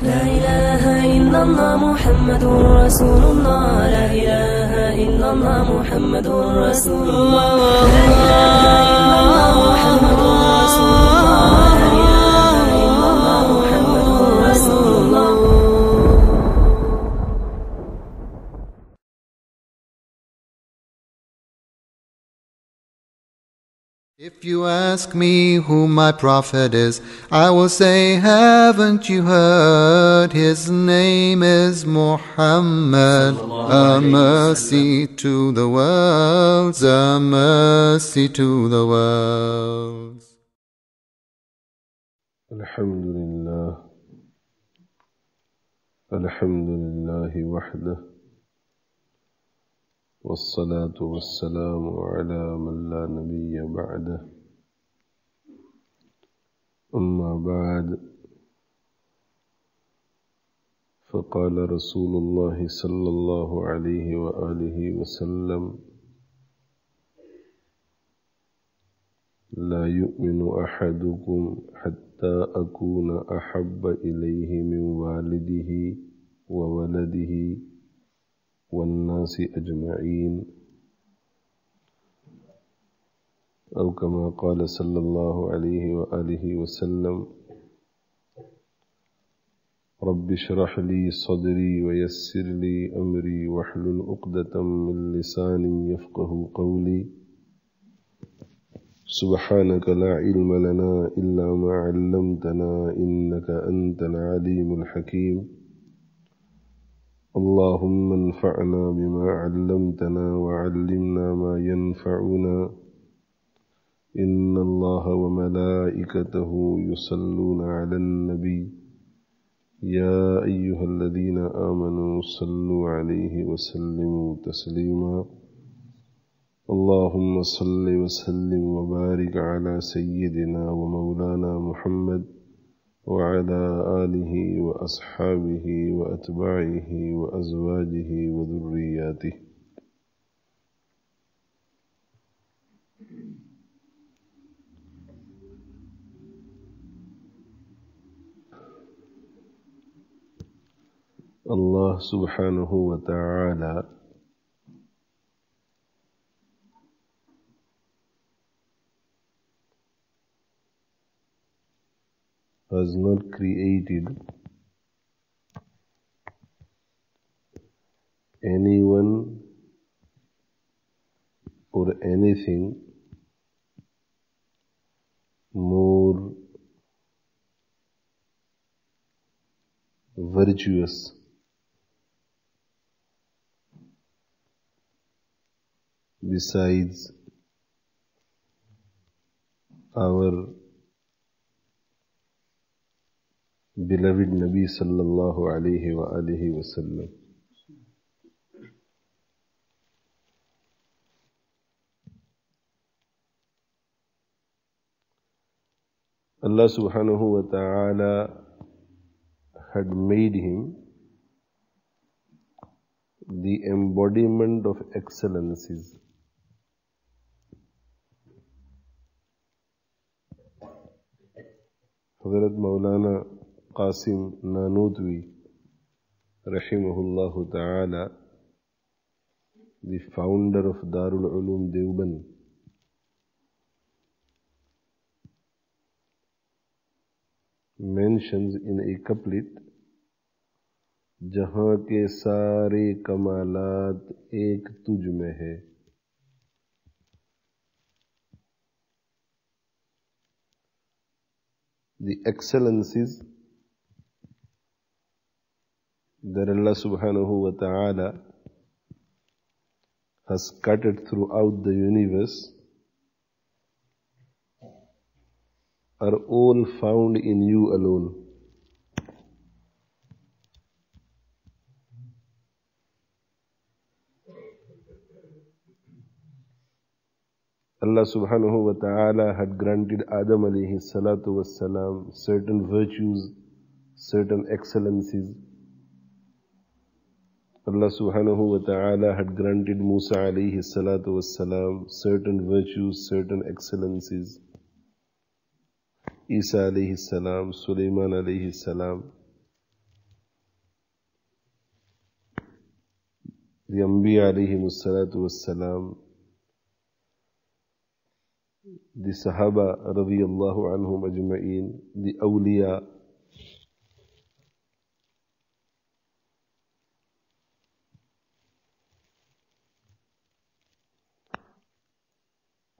La ilaha illallah Muhammadur Rasulullah. La ilaha illallah Muhammadur Rasulullah. La ilaha illallah Muhammadur Rasulullah. La ilaha illallah Muhammadur Rasulullah. If you ask me who my prophet is, I will say, haven't you heard? His name is Muhammad. A mercy to the world, a mercy to the world. Alhamdulillah. Alhamdulillahi wahdah. والصلاة والسلام على من لا نبي بعده أما بعد فقال رسول الله صلى الله عليه وآله وسلم لا يؤمن أحدكم حتى أكون أحب إليه من والده وولده والناس أجمعين أو كما قال صلى الله عليه وآله وسلم رب اشرح لي صدري ويسر لي أمري واحلل عقدة من لساني يفقه قولي سبحانك لا علم لنا إلا ما علمتنا إنك أنت العليم الحكيم اللهم انفعنا بما علمتنا وعلمنا ما ينفعنا إن الله وملائكته يصلون على النبي يا أيها الذين آمنوا صلوا عليه وسلموا تسليما اللهم صل وسلم وبارك على سيدنا ومولانا محمد وعلى آله وأصحابه وأتباعه وأزواجه وذرياته الله سبحانه وتعالى has not created anyone or anything more virtuous besides our beloved Nabi sallallahu alayhi wa sallam. Allah subhanahu wa ta'ala had made him the embodiment of excellences. Hazrat Mawlana Qasim Nanotwi, rahimahullahu ta'ala, the founder of Darul Ulum Deoband, mentions in a couplet, Jahan ke sare kamalat ek tuj mein hai. The excellencies that Allah subhanahu wa ta'ala has scattered throughout the universe are all found in you alone. Allah subhanahu wa ta'ala had granted Adam alayhi salatu was salam certain virtues, certain excellences. Allah subhanahu wa ta'ala had granted Musa alayhi salatu was salam certain virtues, certain excellences. Isa alayhi salam, Sulaiman alayhi salam, the Anbiya alayhimus salatu wassalam, the Sahaba radiyallahu anhum ajma'een, the awliya,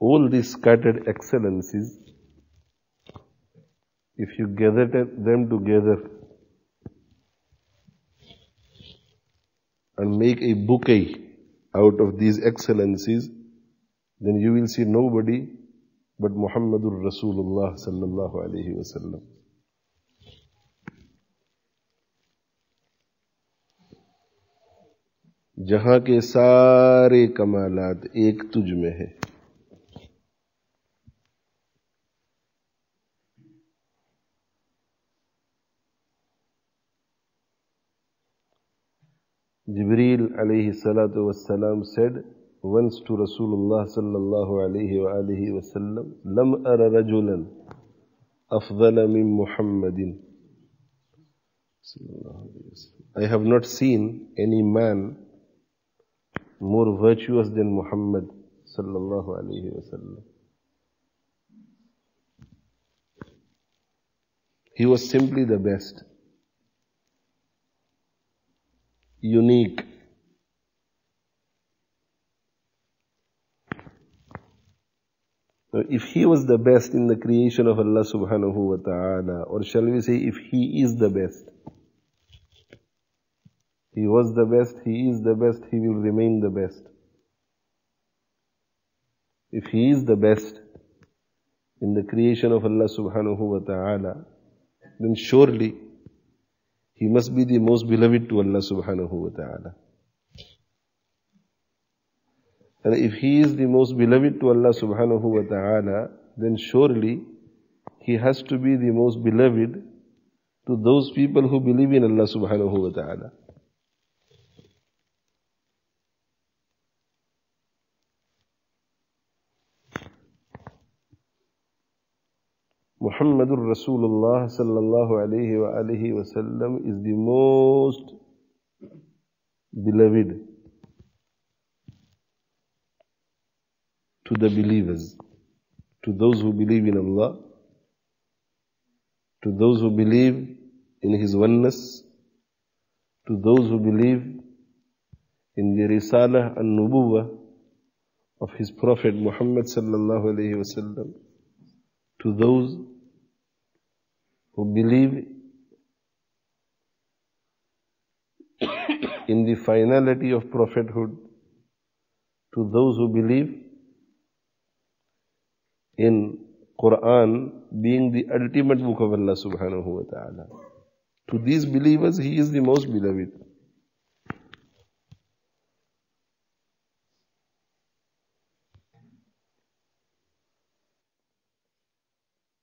all these scattered excellences, if you gather them together and make a bouquet out of these excellences, then you will see nobody but Muhammadur Rasulullah sallallahu alayhi wa sallam. Jahan ke sare kamalat ek tujh mein hai. Jibreel alayhi salatu wassalam said once to Rasulullah sallallahu alayhi wa sallam, Lam ara rajulan afdala min Muhammadin. I have not seen any man more virtuous than Muhammad sallallahu alayhi wa sallam. He was simply the best. Unique. Now, if he was the best in the creation of Allah subhanahu wa ta'ala, or shall we say, if he is the best, he was the best, he is the best, he will remain the best. If he is the best in the creation of Allah subhanahu wa ta'ala, then surely he must be the most beloved to Allah subhanahu wa ta'ala. And if he is the most beloved to Allah subhanahu wa ta'ala, then surely he has to be the most beloved to those people who believe in Allah subhanahu wa ta'ala. Muhammadur Rasulullah sallallahu alayhi wa sallam is the most beloved to the believers, to those who believe in Allah, to those who believe in His oneness, to those who believe in the Risalah and Nubuwah of His Prophet Muhammad sallallahu alayhi wa sallam, to those who believe in the finality of prophethood, to those who believe in Quran being the ultimate book of Allah subhanahu wa ta'ala. To these believers, He is the most beloved.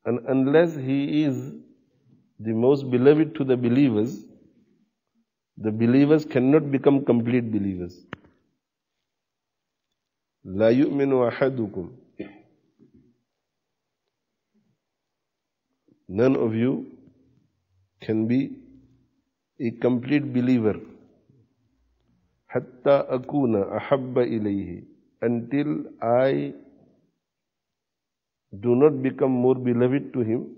And unless He is the most beloved to the believers cannot become complete believers. لَا يُؤْمِنُ أَحَدُكُمْ. None of you can be a complete believer. حَتَّى أَكُونَ أَحَبَّ إِلَيْهِ. Until I do not become more beloved to him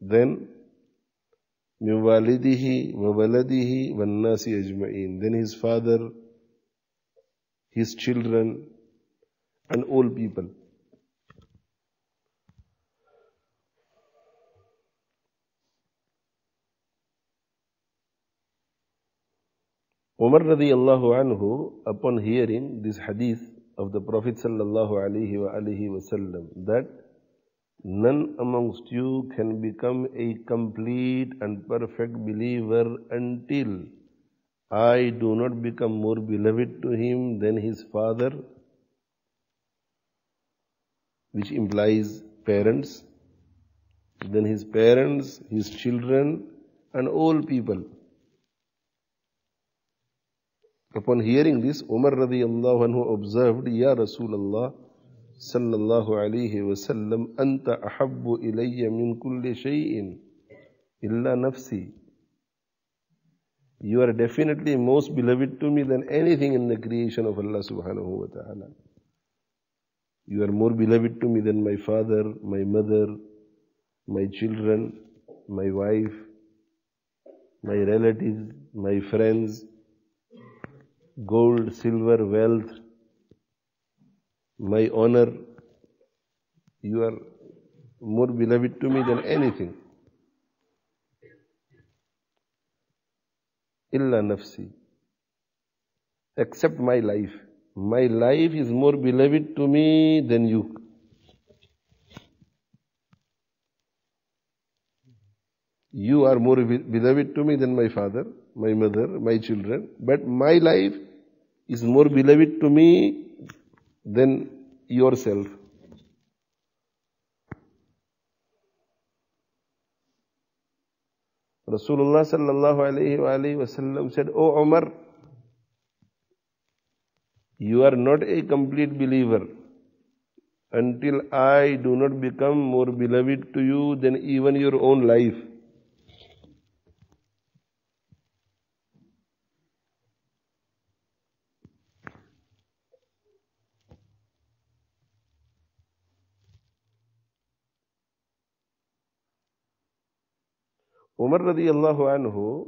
than min walidihi wa waladihi wan nasi ajma'in, then his father, his children, and all people. Umar radiyallahu anhu, upon hearing this hadith of the Prophet sallallahu alayhi wa sallam, that none amongst you can become a complete and perfect believer until I do not become more beloved to him than his father, which implies parents, then his parents, his children, and all people. Upon hearing this, Umar radiyallahu anhu observed, Ya Rasulullah sallallahu alayhi wa sallam, Anta ahabbu ilayya min kulli shay'in illa nafsi. You are definitely most beloved to me than anything in the creation of Allah subhanahu wa ta'ala. You are more beloved to me than my father, my mother, my children, my wife, my relatives, my friends, gold, silver, wealth, my honor. You are more beloved to me than anything. Illa nafsi. Except my life. My life is more beloved to me than you. You are more beloved to me than my father, my mother, my children. But my life is more beloved to me than yourself. Rasulullah sallallahu alayhi wa sallam said, "O Umar, you are not a complete believer until I do not become more beloved to you than even your own life." Umar radiyallahu anhu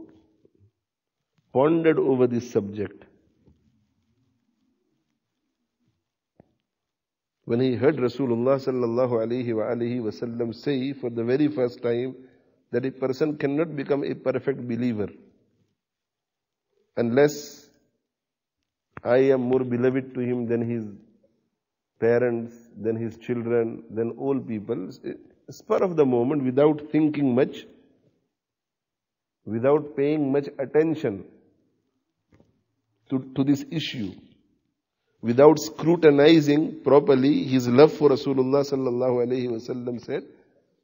pondered over this subject. When he heard Rasulullah sallallahu alayhi wa sallam say for the very first time that a person cannot become a perfect believer unless I am more beloved to him than his parents, than his children, than all people, spur of the moment, without thinking much, without paying much attention to this issue, without scrutinizing properly his love for Rasulullah sallallahu alayhi wa sallam, said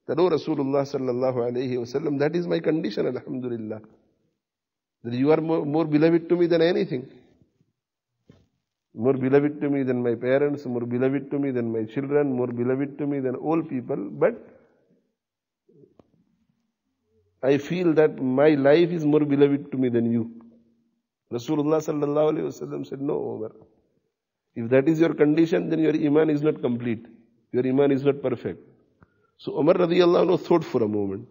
that, "Oh Rasulullah sallallahu alayhi wa sallam, that is my condition, alhamdulillah, that you are more beloved to me than anything. More beloved to me than my parents, more beloved to me than my children, more beloved to me than all people, but I feel that my life is more beloved to me than you." Rasulullah sallallahu alayhi wa sallam said, "No, Umar. If that is your condition, then your iman is not complete. Your iman is not perfect." So Umar radiyallahu anhu thought for a moment.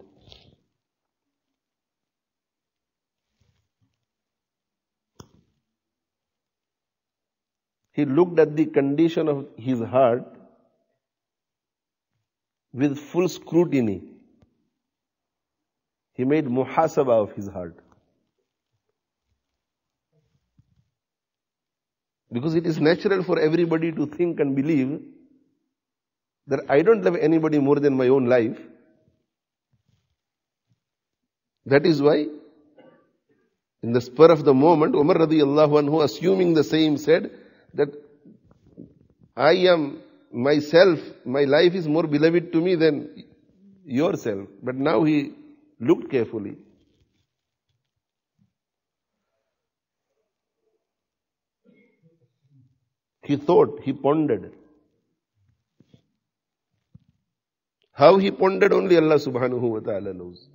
He looked at the condition of his heart with full scrutiny. He made muhasaba of his heart. Because it is natural for everybody to think and believe that I don't love anybody more than my own life. That is why, in the spur of the moment, Umar radiyallahu anhu, assuming the same, said that I am myself, my life is more beloved to me than yourself. But now he looked carefully. He thought, he pondered. How he pondered, only Allah subhanahu wa ta'ala knows.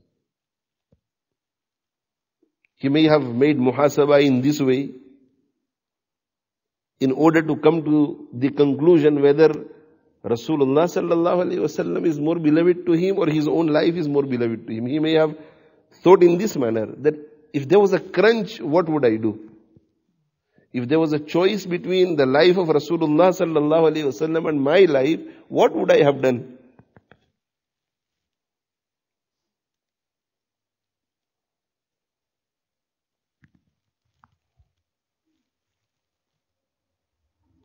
He may have made muhasaba in this way in order to come to the conclusion whether Rasulullah sallallahu alayhi wa sallam is more beloved to him or his own life is more beloved to him. He may have thought in this manner that if there was a crunch, what would I do? If there was a choice between the life of Rasulullah sallallahu alayhi wa sallam and my life, what would I have done?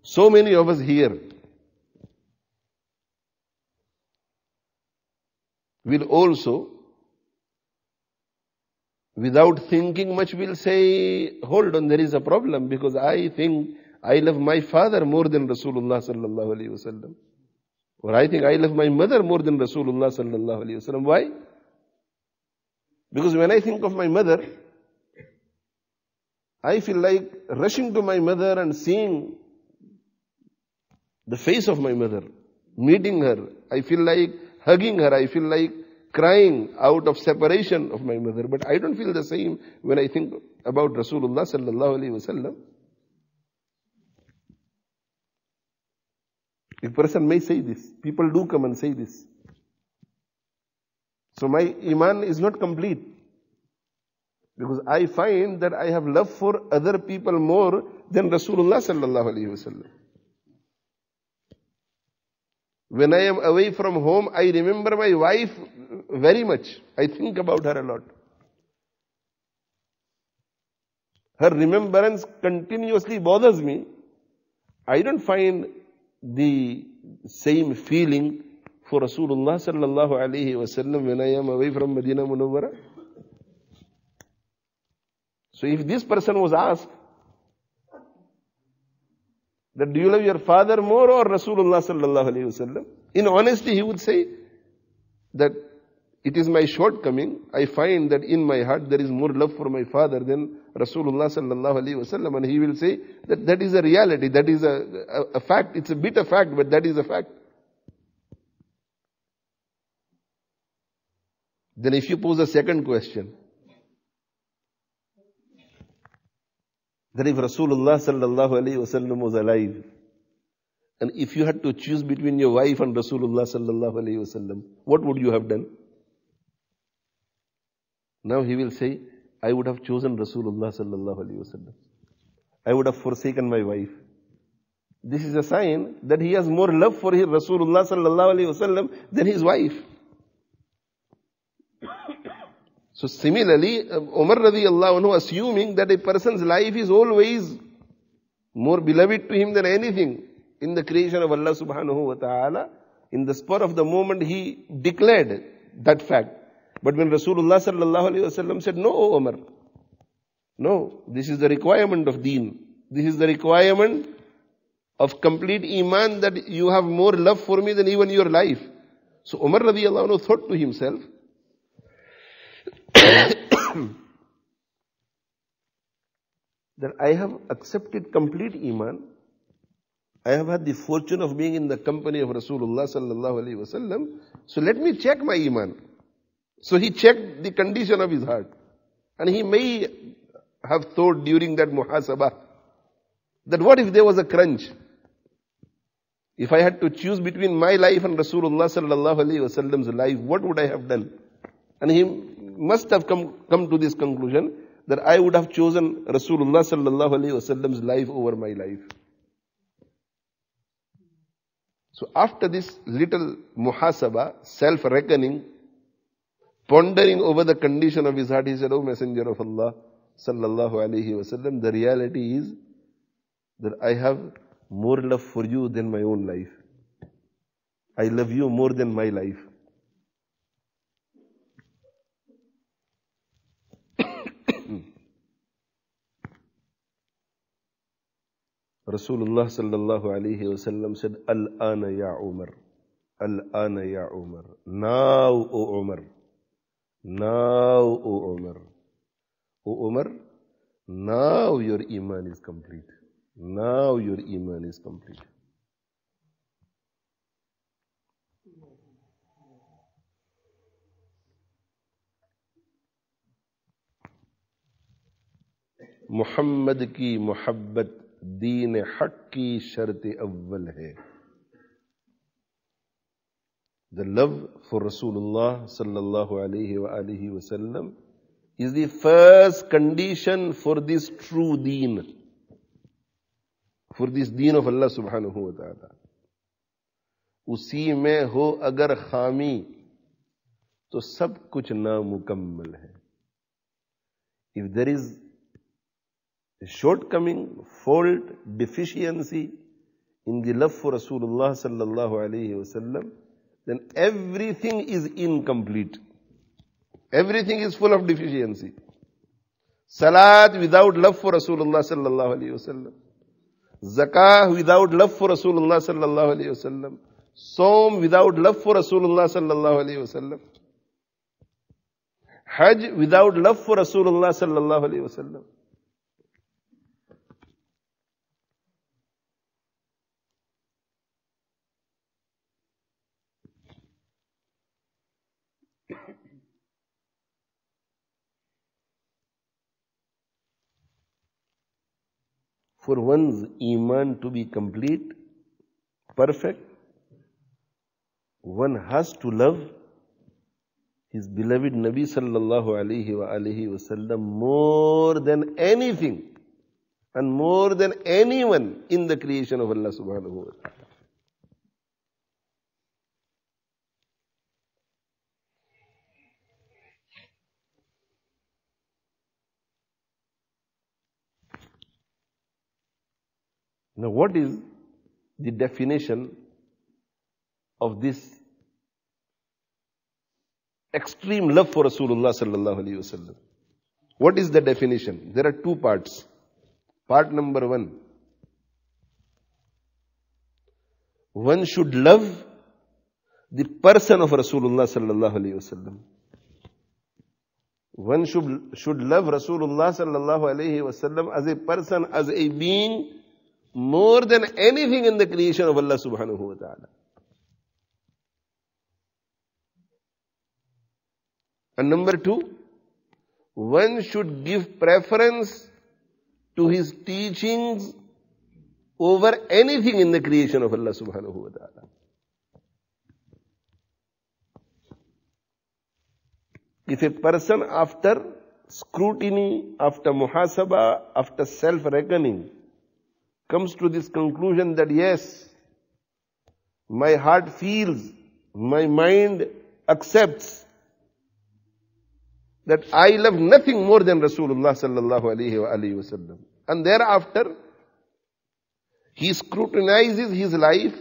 So many of us here will also, without thinking much, will say, "Hold on, there is a problem, because I think I love my father more than Rasulullah sallallahu alayhi wa sallam. Or I think I love my mother more than Rasulullah sallallahu alayhi wa sallam. Why? Because when I think of my mother, I feel like rushing to my mother and seeing the face of my mother, meeting her. I feel like hugging her. I feel like crying out of separation of my mother. But I don't feel the same when I think about Rasulullah sallallahu alaihi wasallam. A person may say this. People do come and say this. So my iman is not complete. Because I find that I have love for other people more than Rasulullah sallallahu alaihi wasallam. When I am away from home, I remember my wife very much. I think about her a lot. Her remembrance continuously bothers me. I don't find the same feeling for Rasulullah sallallahu alaihi wasallam when I am away from Madinah Munawwara. So if this person was asked, that do you love your father more or Rasulullah sallallahu alaihi wasallam? In honesty, he would say that it is my shortcoming. I find that in my heart there is more love for my father than Rasulullah sallallahu alaihi wasallam. And he will say that that is a reality, that is a fact. It's a bitter fact, but that is a fact. Then if you pose a second question, that if Rasulullah sallallahu alaihi wasallam was alive, and if you had to choose between your wife and Rasulullah sallallahu alaihi wasallam, what would you have done? Now he will say, I would have chosen Rasulullah sallallahu alaihi wasallam. I would have forsaken my wife. This is a sign that he has more love for his Rasulullah sallallahu alaihi wasallam than his wife. So similarly, Umar radiallahu anhu, assuming that a person's life is always more beloved to him than anything in the creation of Allah subhanahu wa ta'ala, in the spur of the moment he declared that fact. But when Rasulullah sallallahu alayhi wa sallam said, no, O Umar, no, this is the requirement of deen. This is the requirement of complete iman, that you have more love for me than even your life. So Umar radiallahu anhu thought to himself, that I have accepted complete iman. I have had the fortune of being in the company of Rasulullah sallallahu alaihi wasallam. So let me check my iman. So he checked the condition of his heart, and he may have thought during that muhasabah that what if there was a crunch? If I had to choose between my life and Rasulullah sallallahu alaihi wasallam's life, what would I have done? And he must have come to this conclusion that I would have chosen Rasulullah sallallahu alaihi wasallam's life over my life. So after this little muhasaba, self-reckoning, pondering over the condition of his heart, he said, O Messenger of Allah sallallahu alaihi wasallam, the reality is that I have more love for you than my own life. I love you more than my life. Rasulullah sallallahu alayhi wa sallam said, Al-ana ya Umar, Al-ana ya Umar. Now, O Umar, now, O Umar, O Umar, now your iman is complete. Now your iman is complete. Muhammad ki muhabbat दीन हक की शर्त अव्वल है. The love for Rasulullah sallallahu alaihi wasallam is the first condition for this true deen, for this deen of Allah subhanahu wa ta'ala. उसी में हो अगर खामी तो सब कुछ नामुकम्मल है. If there is a shortcoming, fault, deficiency in the love for Rasulullah sallallahu alaihi wasallam, then everything is incomplete. Everything is full of deficiency. Salat without love for Rasulullah sallallahu alaihi wasallam, zakah without love for Rasulullah sallallahu alaihi wasallam, saum without love for Rasulullah sallallahu alaihi wasallam, hajj without love for Rasulullah sallallahu alaihi wasallam. for one's Iman to be complete, perfect, one has to love his beloved Nabi sallallahu alayhi wa sallam more than anything and more than anyone in the creation of Allah subhanahu wa ta'ala. Now, what is the definition of this extreme love for Rasulullah sallallahu alaihi wasallam? What is the definition? There are two parts. Part number one. One should love the person of Rasulullah sallallahu alaihi wasallam. One should love Rasulullah sallallahu alaihi wasallam as a person, as a being, more than anything in the creation of Allah subhanahu wa ta'ala. And number two, one should give preference to his teachings over anything in the creation of Allah subhanahu wa ta'ala. If a person, after scrutiny, after muhasabah, after self-reckoning, comes to this conclusion that yes, my heart feels, my mind accepts that I love nothing more than Rasulullah sallallahu alayhi wa sallam. And thereafter, he scrutinizes his life,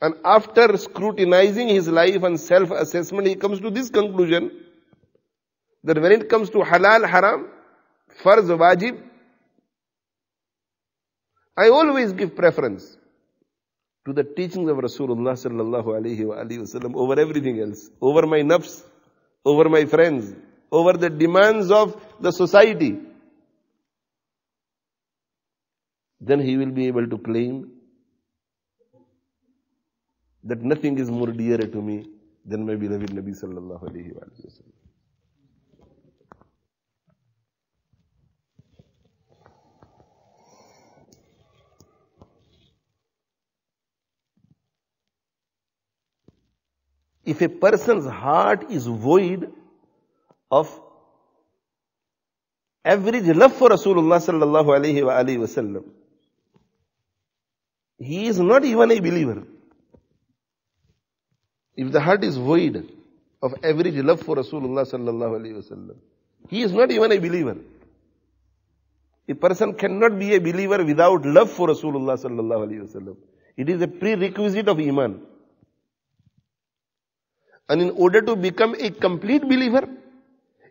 and after scrutinizing his life and self-assessment, he comes to this conclusion that when it comes to halal, haram, farz, wajib, I always give preference to the teachings of Rasulullah sallallahu alayhi wa sallam over everything else, over my nafs, over my friends, over the demands of the society. Then he will be able to claim that nothing is more dearer to me than my beloved Nabi sallallahu alayhi wa sallam. If a person's heart is void of average love for Rasulullah sallallahu alayhi wa sallam, he is not even a believer. If the heart is void of average love for Rasulullah sallallahu alayhi wa sallam, he is not even a believer. A person cannot be a believer without love for Rasulullah sallallahu alayhi wa sallam. It is a prerequisite of Iman. And in order to become a complete believer,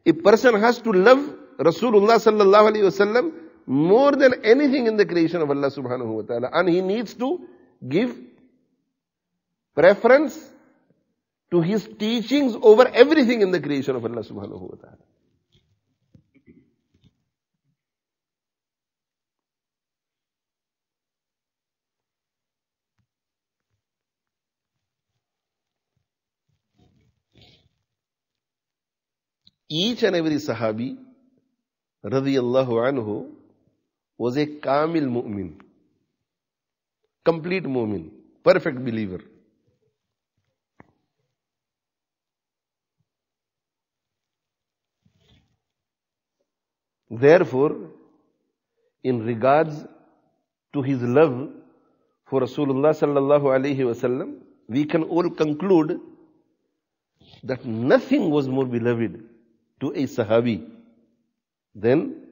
a person has to love Rasulullah sallallahu alayhi wasallam more than anything in the creation of Allah subhanahu wa ta'ala. And he needs to give preference to his teachings over everything in the creation of Allah subhanahu wa ta'ala. Each and every Sahabi, radiyallahu anhu, was a kamil mu'min, complete mu'min, perfect believer. Therefore, in regards to his love for Rasulullah sallallahu alayhi wa sallam, we can all conclude that nothing was more beloved to a Sahabi then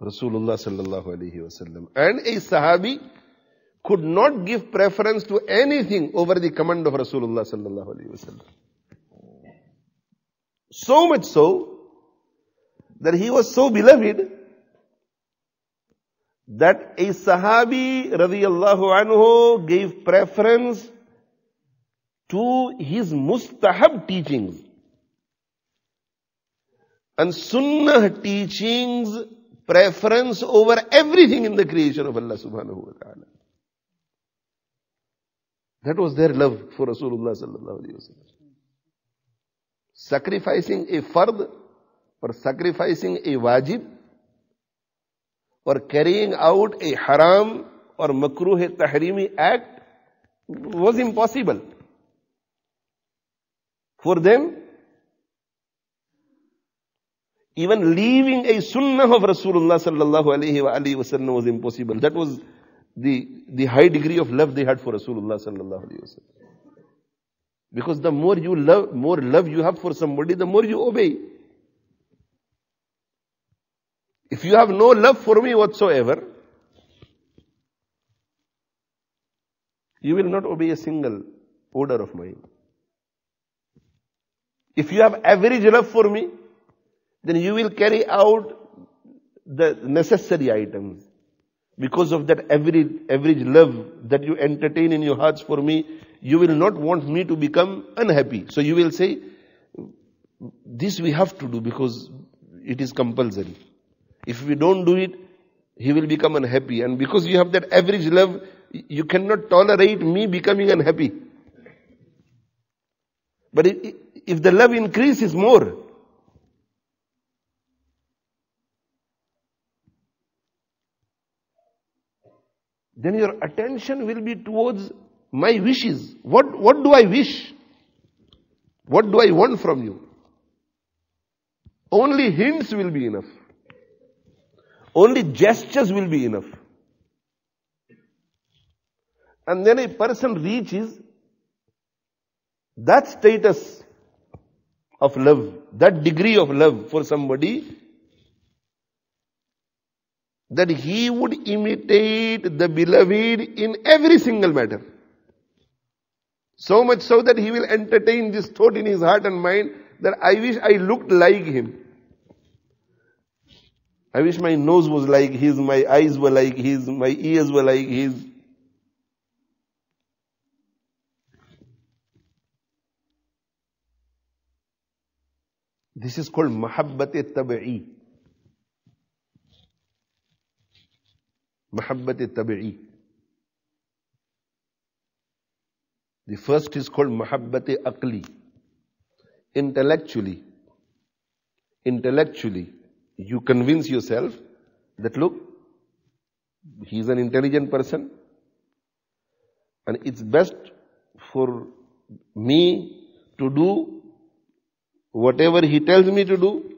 Rasulullah sallallahu alayhi wa sallam. And a Sahabi could not give preference to anything over the command of Rasulullah sallallahu alayhi wa sallam. So much so that he was so beloved that a Sahabi radiyallahu anhu gave preference to his mustahab teachings. And Sunnah teachings preference over everything in the creation of Allah subhanahu wa ta'ala. That was their love for Rasulullah sallallahu alayhi wa sallam. Sacrificing a fard or sacrificing a wajib or carrying out a haram or makruh tahrimi act was impossible. For them, even leaving a sunnah of Rasulullah sallallahu alayhi wa sallam was impossible. That was the high degree of love they had for Rasulullah sallallahu alayhi wa sallam. Because the more love you have for somebody, the more you obey. If you have no love for me whatsoever, you will not obey a single order of mine. If you have average love for me, then you will carry out the necessary items. Because of that average love that you entertain in your hearts for me, you will not want me to become unhappy. So you will say, this we have to do because it is compulsory. If we don't do it, he will become unhappy. And because you have that average love, you cannot tolerate me becoming unhappy. But if the love increases more, then your attention will be towards my wishes. What do I wish? What do I want from you? Only hints will be enough. Only gestures will be enough. And then a person reaches that status of love, that degree of love for somebody, that he would imitate the beloved in every single matter. So much so that he will entertain this thought in his heart and mind that I wish I looked like him. I wish my nose was like his, my eyes were like his, my ears were like his. This is called Mahabbat-e-Tabi'i. Mahabbat-e-Tabi'i. The first is called Mahabbat-e-Aqli. Intellectually, you convince yourself that look, he is an intelligent person and it's best for me to do whatever he tells me to do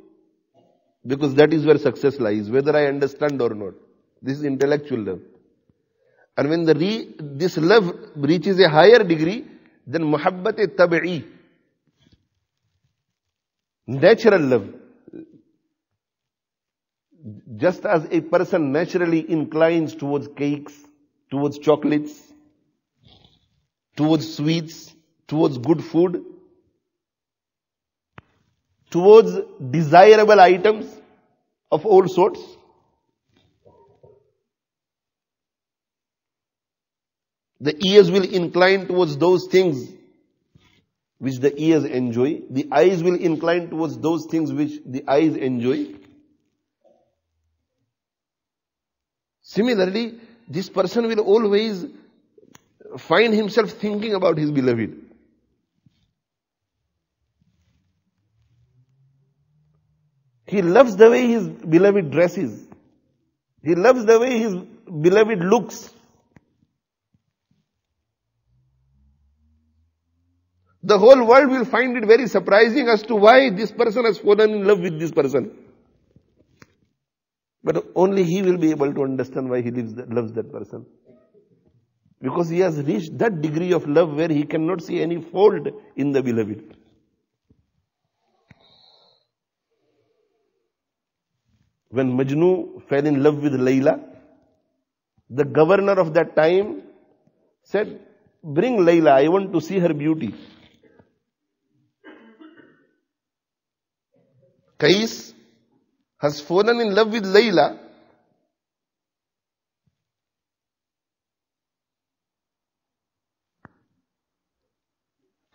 because that is where success lies, whether I understand or not. This is intellectual love. And when this love reaches a higher degree, then Muhabbat-e-Tabi'i, natural love. Just as a person naturally inclines towards cakes, towards chocolates, towards sweets, towards good food, towards desirable items of all sorts, the ears will incline towards those things which the ears enjoy. The eyes will incline towards those things which the eyes enjoy. Similarly, this person will always find himself thinking about his beloved. He loves the way his beloved dresses. He loves the way his beloved looks. The whole world will find it very surprising as to why this person has fallen in love with this person. But only he will be able to understand why he loves that person. Because he has reached that degree of love where he cannot see any fault in the beloved. When Majnu fell in love with Layla, the governor of that time said, "Bring Layla, I want to see her beauty." Qais has fallen in love with Layla,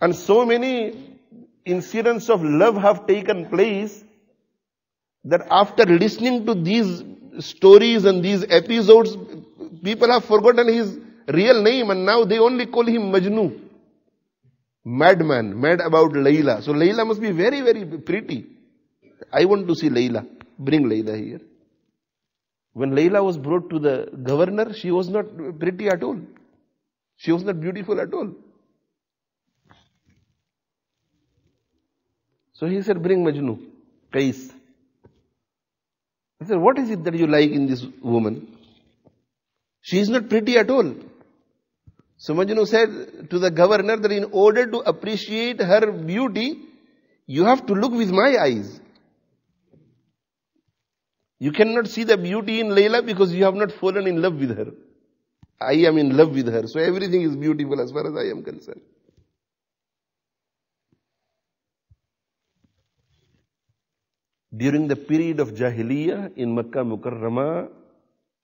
and so many incidents of love have taken place that after listening to these stories and these episodes, people have forgotten his real name and now they only call him Majnu. Madman, mad about Layla. So Layla must be very, very pretty. I want to see Layla. Bring Layla here. When Layla was brought to the governor, she was not pretty at all. She was not beautiful at all. So he said, bring Majnu, Qais. He said, what is it that you like in this woman? She is not pretty at all. So Majnu said to the governor that in order to appreciate her beauty, you have to look with my eyes. You cannot see the beauty in Layla because you have not fallen in love with her. I am in love with her. So everything is beautiful as far as I am concerned. During the period of Jahiliyyah in Makkah Mukarramah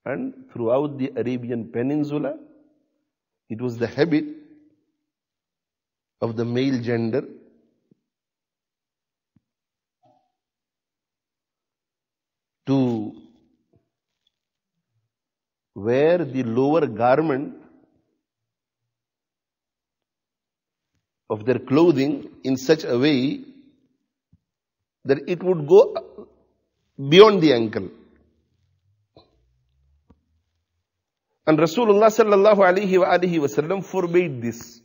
and throughout the Arabian Peninsula, it was the habit of the male gender to wear the lower garment of their clothing in such a way that it would go beyond the ankle. And Rasulullah sallallahu alayhi wa sallam forbade this.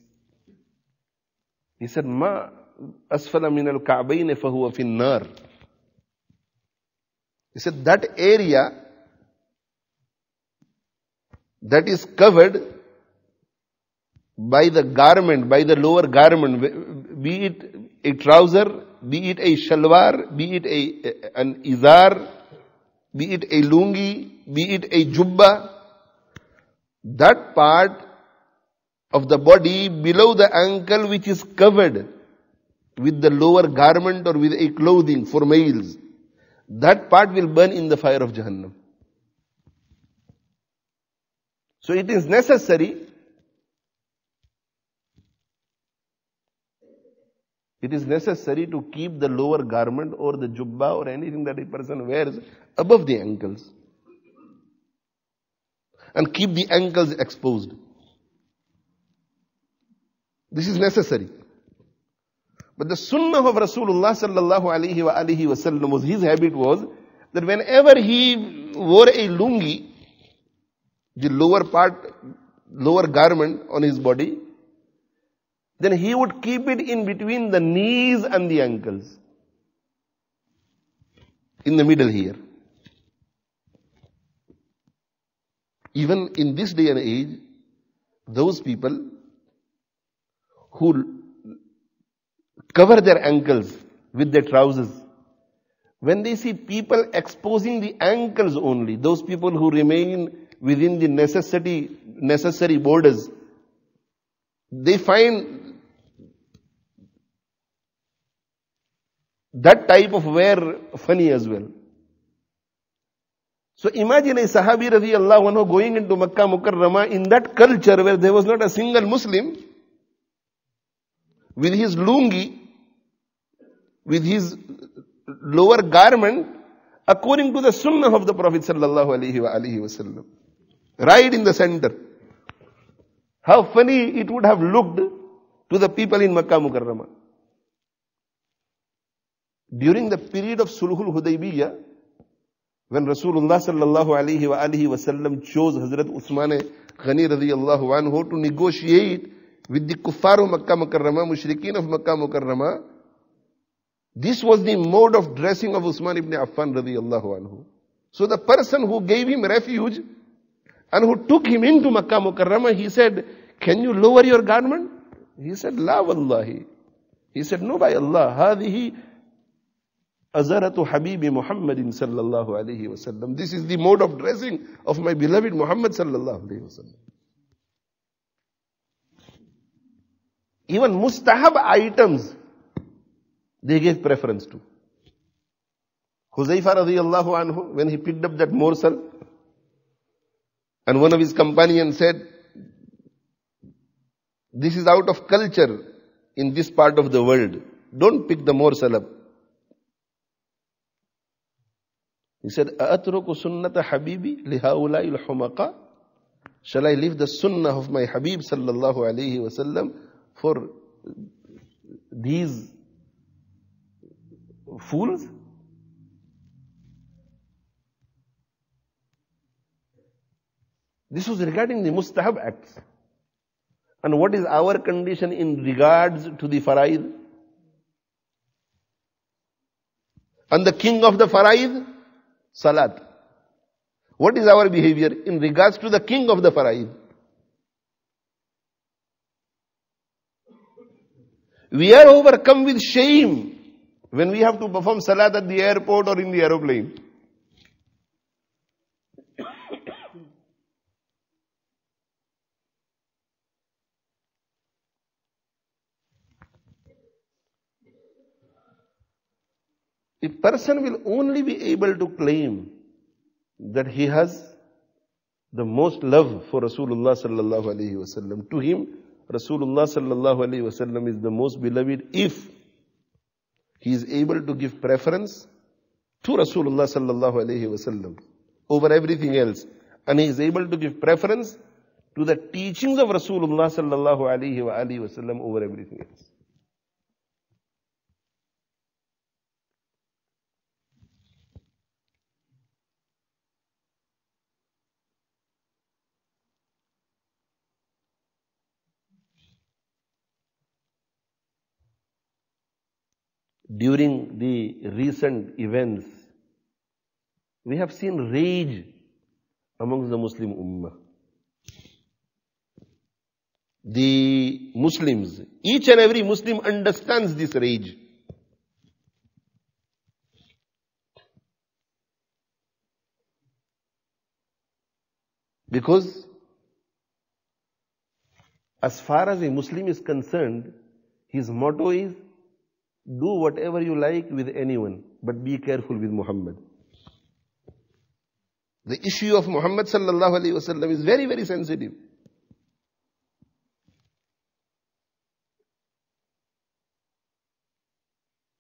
He said, Ma asfala min al-ka'bayni fahuwa fin nar. He said, that area that is covered by the garment, by the lower garment, be it a trouser, be it a shalwar, be it an izar, be it a lungi, be it a jubba, that part of the body below the ankle which is covered with the lower garment or with a clothing for males, that part will burn in the fire of Jahannam. So it is necessary, to keep the lower garment or the jubba or anything that a person wears above the ankles, and keep the ankles exposed. This is necessary. But the sunnah of Rasulullah sallallahu alayhi wa sallam was, his habit was that whenever he wore a lungi, the lower part, lower garment on his body, then he would keep it in between the knees and the ankles. In the middle here. Even in this day and age, those people who cover their ankles with their trousers, when they see people exposing the ankles only, those people who remain within the necessary borders, they find that type of wear funny as well. So imagine a Sahabi radiallahu anhu going into Makkah Mukarramah in that culture where there was not a single Muslim, with his lungi, with his lower garment, according to the sunnah of the Prophet sallallahu alayhi wa sallam, right in the center. How funny it would have looked to the people in Makkah Mukarramah. During the period of Sulhul Hudaybiyah, when Rasulullah sallallahu alayhi wa sallam chose Hazrat Uthman Ghani radiyallahu anhu to negotiate with the kuffar of Makkah Mukarramah, mushrikeen of Makkah Mukarramah, this was the mode of dressing of Uthman ibn Affan radiyallahu anhu. So the person who gave him refuge and who took him into Makkah Mukarramah, he said, can you lower your garment? He said, La wallahi. He said, no, by Allah, hadihi azaratu habibi Muhammadin sallallahu alayhi wa sallam. This is the mode of dressing of my beloved Muhammad sallallahu alayhi wa sallam. Even mustahab items, they gave preference to. Huzaifa radiyallahu anhu, when he picked up that morsel, and one of his companions said, this is out of culture in this part of the world. Don't pick the morsel up. He said, Aatruku sunnata habibi lihaulai al-humaqa. Shall I leave the sunnah of my Habib sallallahu alayhi wa sallam for these fools? This was regarding the mustahab acts. And what is our condition in regards to the faraid? And the king of the faraid? Salat. What is our behavior in regards to the king of the faraid? We are overcome with shame when we have to perform salat at the airport or in the aeroplane. A person will only be able to claim that he has the most love for Rasulullah sallallahu alaihi wasallam. To him, Rasulullah sallallahu alaihi wasallam is the most beloved if he is able to give preference to Rasulullah sallallahu alaihi wasallam over everything else, and he is able to give preference to the teachings of Rasulullah sallallahu alaihi wasallam over everything else. During the recent events, we have seen rage amongst the Muslim Ummah. The Muslims, each and every Muslim understands this rage. Because as far as a Muslim is concerned, his motto is, do whatever you like with anyone, but be careful with Muhammad. The issue of Muhammad sallallahu alaihi wasallam is very, very sensitive.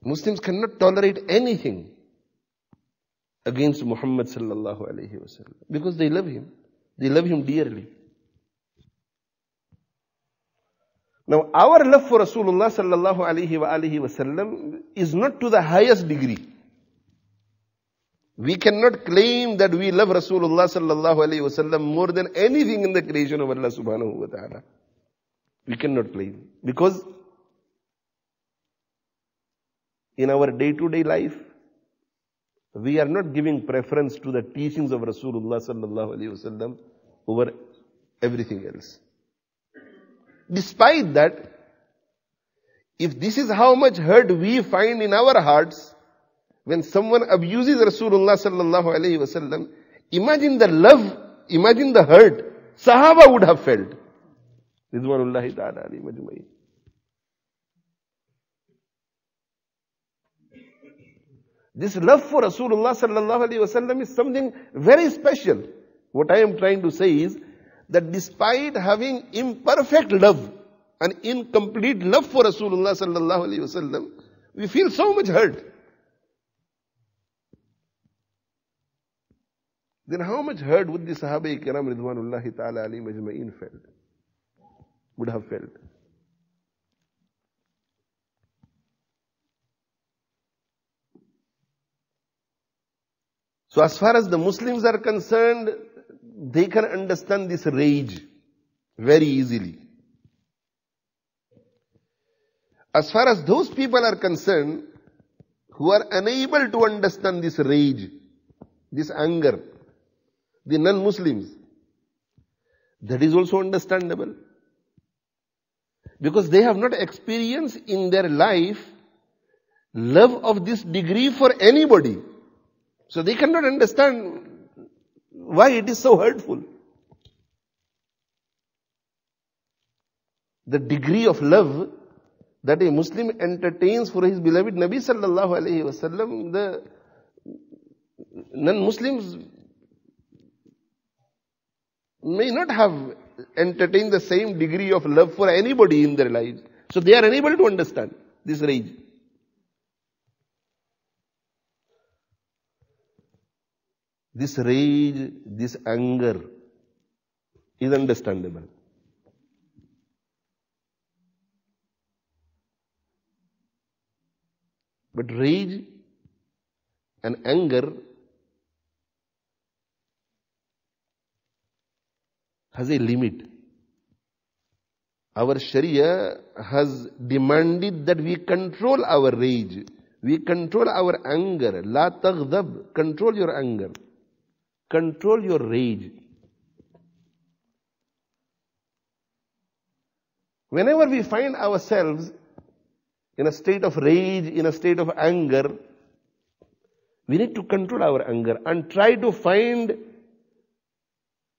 Muslims cannot tolerate anything against Muhammad sallallahu alaihi wasallam because they love him. They love him dearly. Now, our love for Rasulullah sallallahu alaihi wasallam is not to the highest degree. We cannot claim that we love Rasulullah sallallahu alaihi wasallam more than anything in the creation of Allah subhanahu wa ta'ala. We cannot claim. Because in our day-to-day life, we are not giving preference to the teachings of Rasulullah sallallahu alaihi wasallam over everything else. Despite that, if this is how much hurt we find in our hearts when someone abuses Rasulullah sallallahu alaihi wasallam, imagine the love, imagine the hurt Sahaba would have felt. Ridwanullahi ta'ala alayhim ajmain. This love for Rasulullah sallallahu alaihi wasallam is something very special. What I am trying to say is, that despite having imperfect love and incomplete love for Rasulullah sallallahu alaihi wasallam, we feel so much hurt. Then how much hurt would the Sahaba Kiram Ridwanullahi ta'ala alayhim ajma'in felt? Would have felt. So as far as the Muslims are concerned, they can understand this rage very easily. As far as those people are concerned who are unable to understand this rage, this anger, the non-Muslims, that is also understandable. Because they have not experienced in their life love of this degree for anybody. So they cannot understand why it is so hurtful. The degree of love that a Muslim entertains for his beloved Nabi sallallahu alaihi wasallam, the non-Muslims may not have entertained the same degree of love for anybody in their lives. So they are unable to understand this rage. This rage, this anger is understandable. But rage and anger has a limit. Our Sharia has demanded that we control our rage. We control our anger. La taghdab. Control your anger. Control your rage. Whenever we find ourselves in a state of rage, in a state of anger, we need to control our anger and try to find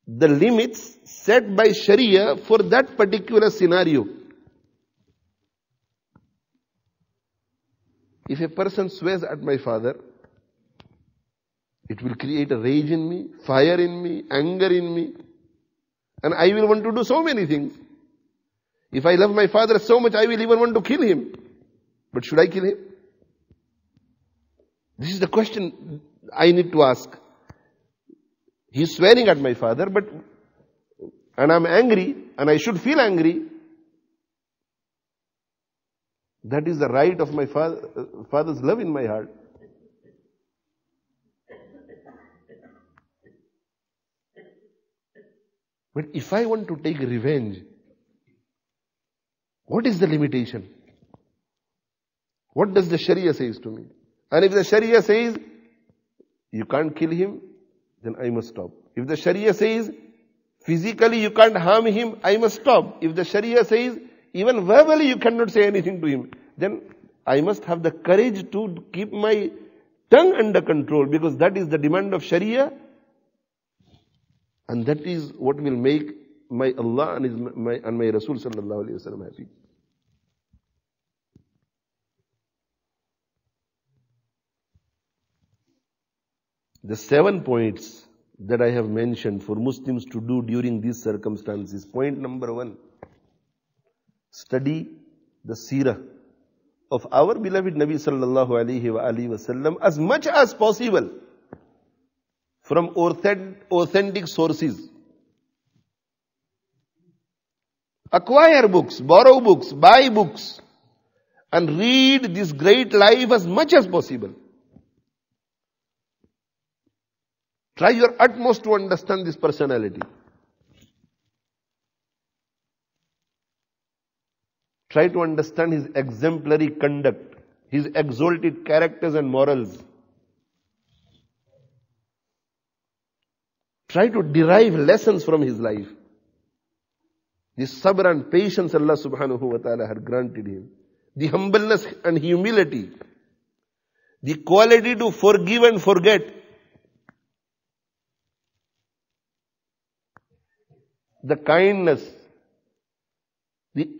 the limits set by Sharia for that particular scenario. If a person swears at my father, it will create a rage in me, fire in me, anger in me, and I will want to do so many things. If I love my father so much, I will even want to kill him. But should I kill him? This is the question I need to ask. He is swearing at my father, and I'm angry, and I should feel angry. That is the right of my father's love in my heart. But if I want to take revenge, what is the limitation? What does the Sharia says to me? And if the Sharia says, you can't kill him, then I must stop. If the Sharia says, physically you can't harm him, I must stop. If the Sharia says, even verbally you cannot say anything to him, then I must have the courage to keep my tongue under control, because that is the demand of Sharia. And that is what will make my Allah and my Rasul sallallahu alayhi wa sallam happy. The 7 points that I have mentioned for Muslims to do during these circumstances. Point number 1, study the Sirah of our beloved Nabi sallallahu alayhi wa sallam as much as possible from authentic sources. Acquire books, borrow books, buy books, and read this great life as much as possible. Try your utmost to understand this personality. Try to understand his exemplary conduct, his exalted characters and morals. Try to derive lessons from his life. The sabr and patience Allah subhanahu wa ta'ala had granted him. The humbleness and humility. The quality to forgive and forget. The kindness,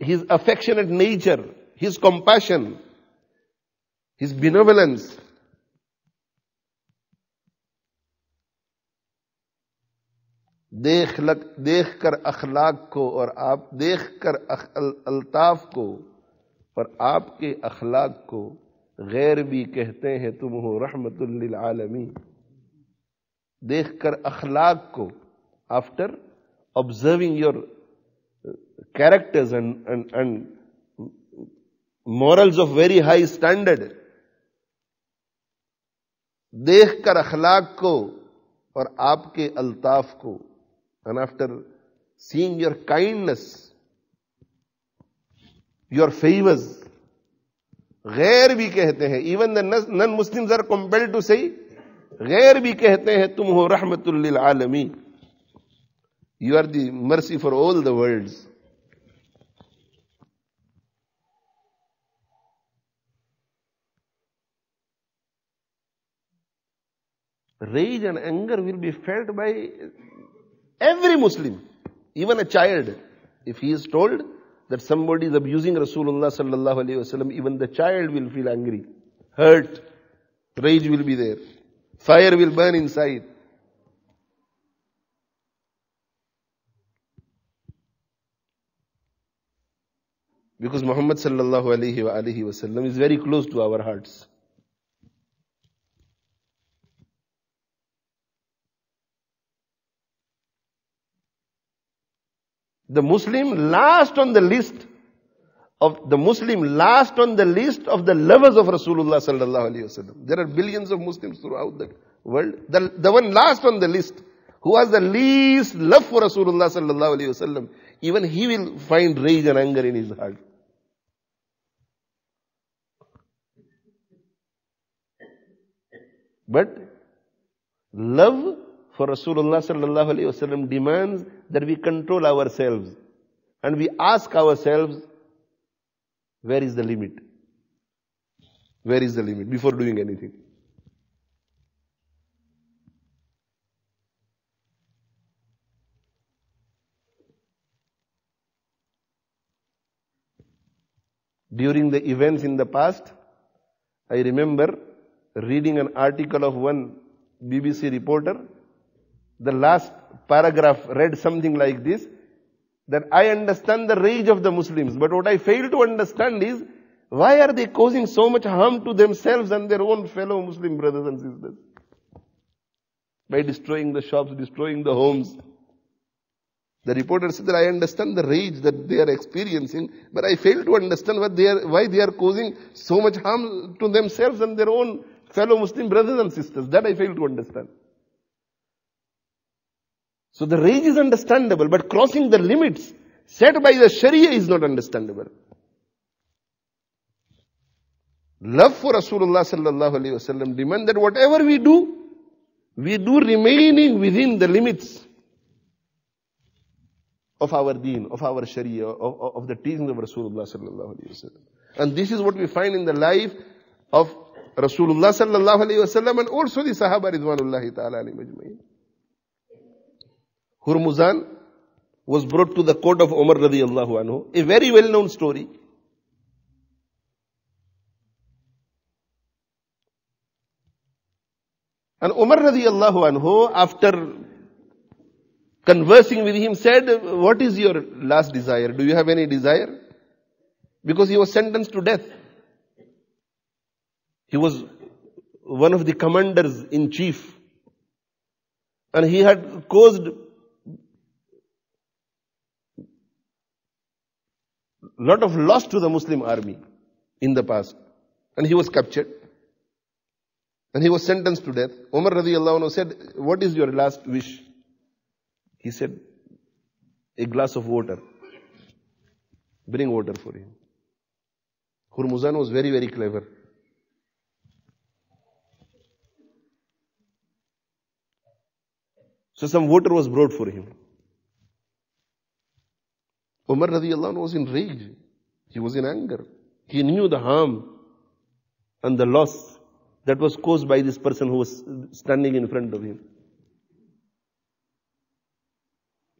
his affectionate nature, his compassion, his benevolence. देख कर अखलाक को और आप देख कर अल्ताफ को और आपके अखलाक को गैर भी कहते हैं तुम हो रहमतुल लिल आलमीन. देख कर अखलाक को, after observing your characters and morals of very high standard. देख कर अखलाक को और आपके अल्ताफ को, and after seeing your kindness, your favors, गैर भी कहते हैं, even the non-Muslims are compelled to say, गैर भी कहते हैं तुम हो रहमतुल लिल आलमीन. You are the mercy for all the worlds. Rage and anger will be felt by every Muslim, even a child. If he is told that somebody is abusing Rasulullah sallallahu alayhi wa sallam, even the child will feel angry, hurt, rage will be there, fire will burn inside. Because Muhammad sallallahu alayhi wa sallam is very close to our hearts. The Muslim last on the list of the lovers of Rasulullah sallallahu alayhi wa sallam. There are billions of Muslims throughout the world. The one last on the list who has the least love for Rasulullah sallallahu alayhi wasallam, even he will find rage and anger in his heart. But love for Rasulullah sallallahu alayhi wasallam demands that we control ourselves and we ask ourselves, where is the limit? Where is the limit before doing anything? During the events in the past, I remember reading an article of one BBC reporter. The last paragraph read something like this, that I understand the rage of the Muslims, but what I fail to understand is, why are they causing so much harm to themselves and their own fellow Muslim brothers and sisters? By destroying the shops, destroying the homes. The reporter said that I understand the rage that they are experiencing, but I fail to understand why they are causing so much harm to themselves and their own fellow Muslim brothers and sisters. That I fail to understand. So the rage is understandable, but crossing the limits set by the Sharia is not understandable. Love for Rasulullah sallallahu alayhi wa sallam demands that whatever we do remaining within the limits of our deen, of our Sharia, of the teachings of Rasulullah sallallahu alayhi wa sallam. And this is what we find in the life of Rasulullah sallallahu alayhi wa sallam and also the Sahaba ridwanullahi ta'ala alayhi majma'in. Hurmuzan was brought to the court of Umar radiyallahu anhu, a very well-known story. And Umar radiyallahu anhu, after conversing with him, said, what is your last desire? Do you have any desire? Because he was sentenced to death. He was one of the commanders in chief. And he had caused lot of loss to the Muslim army in the past. And he was captured. And he was sentenced to death. Umar radiyallahu anhu said, what is your last wish? He said, a glass of water. Bring water for him. Hurmuzan was very, very clever. So some water was brought for him. Umar radiyallahu anhu was in rage. He was in anger. He knew the harm and the loss that was caused by this person who was standing in front of him.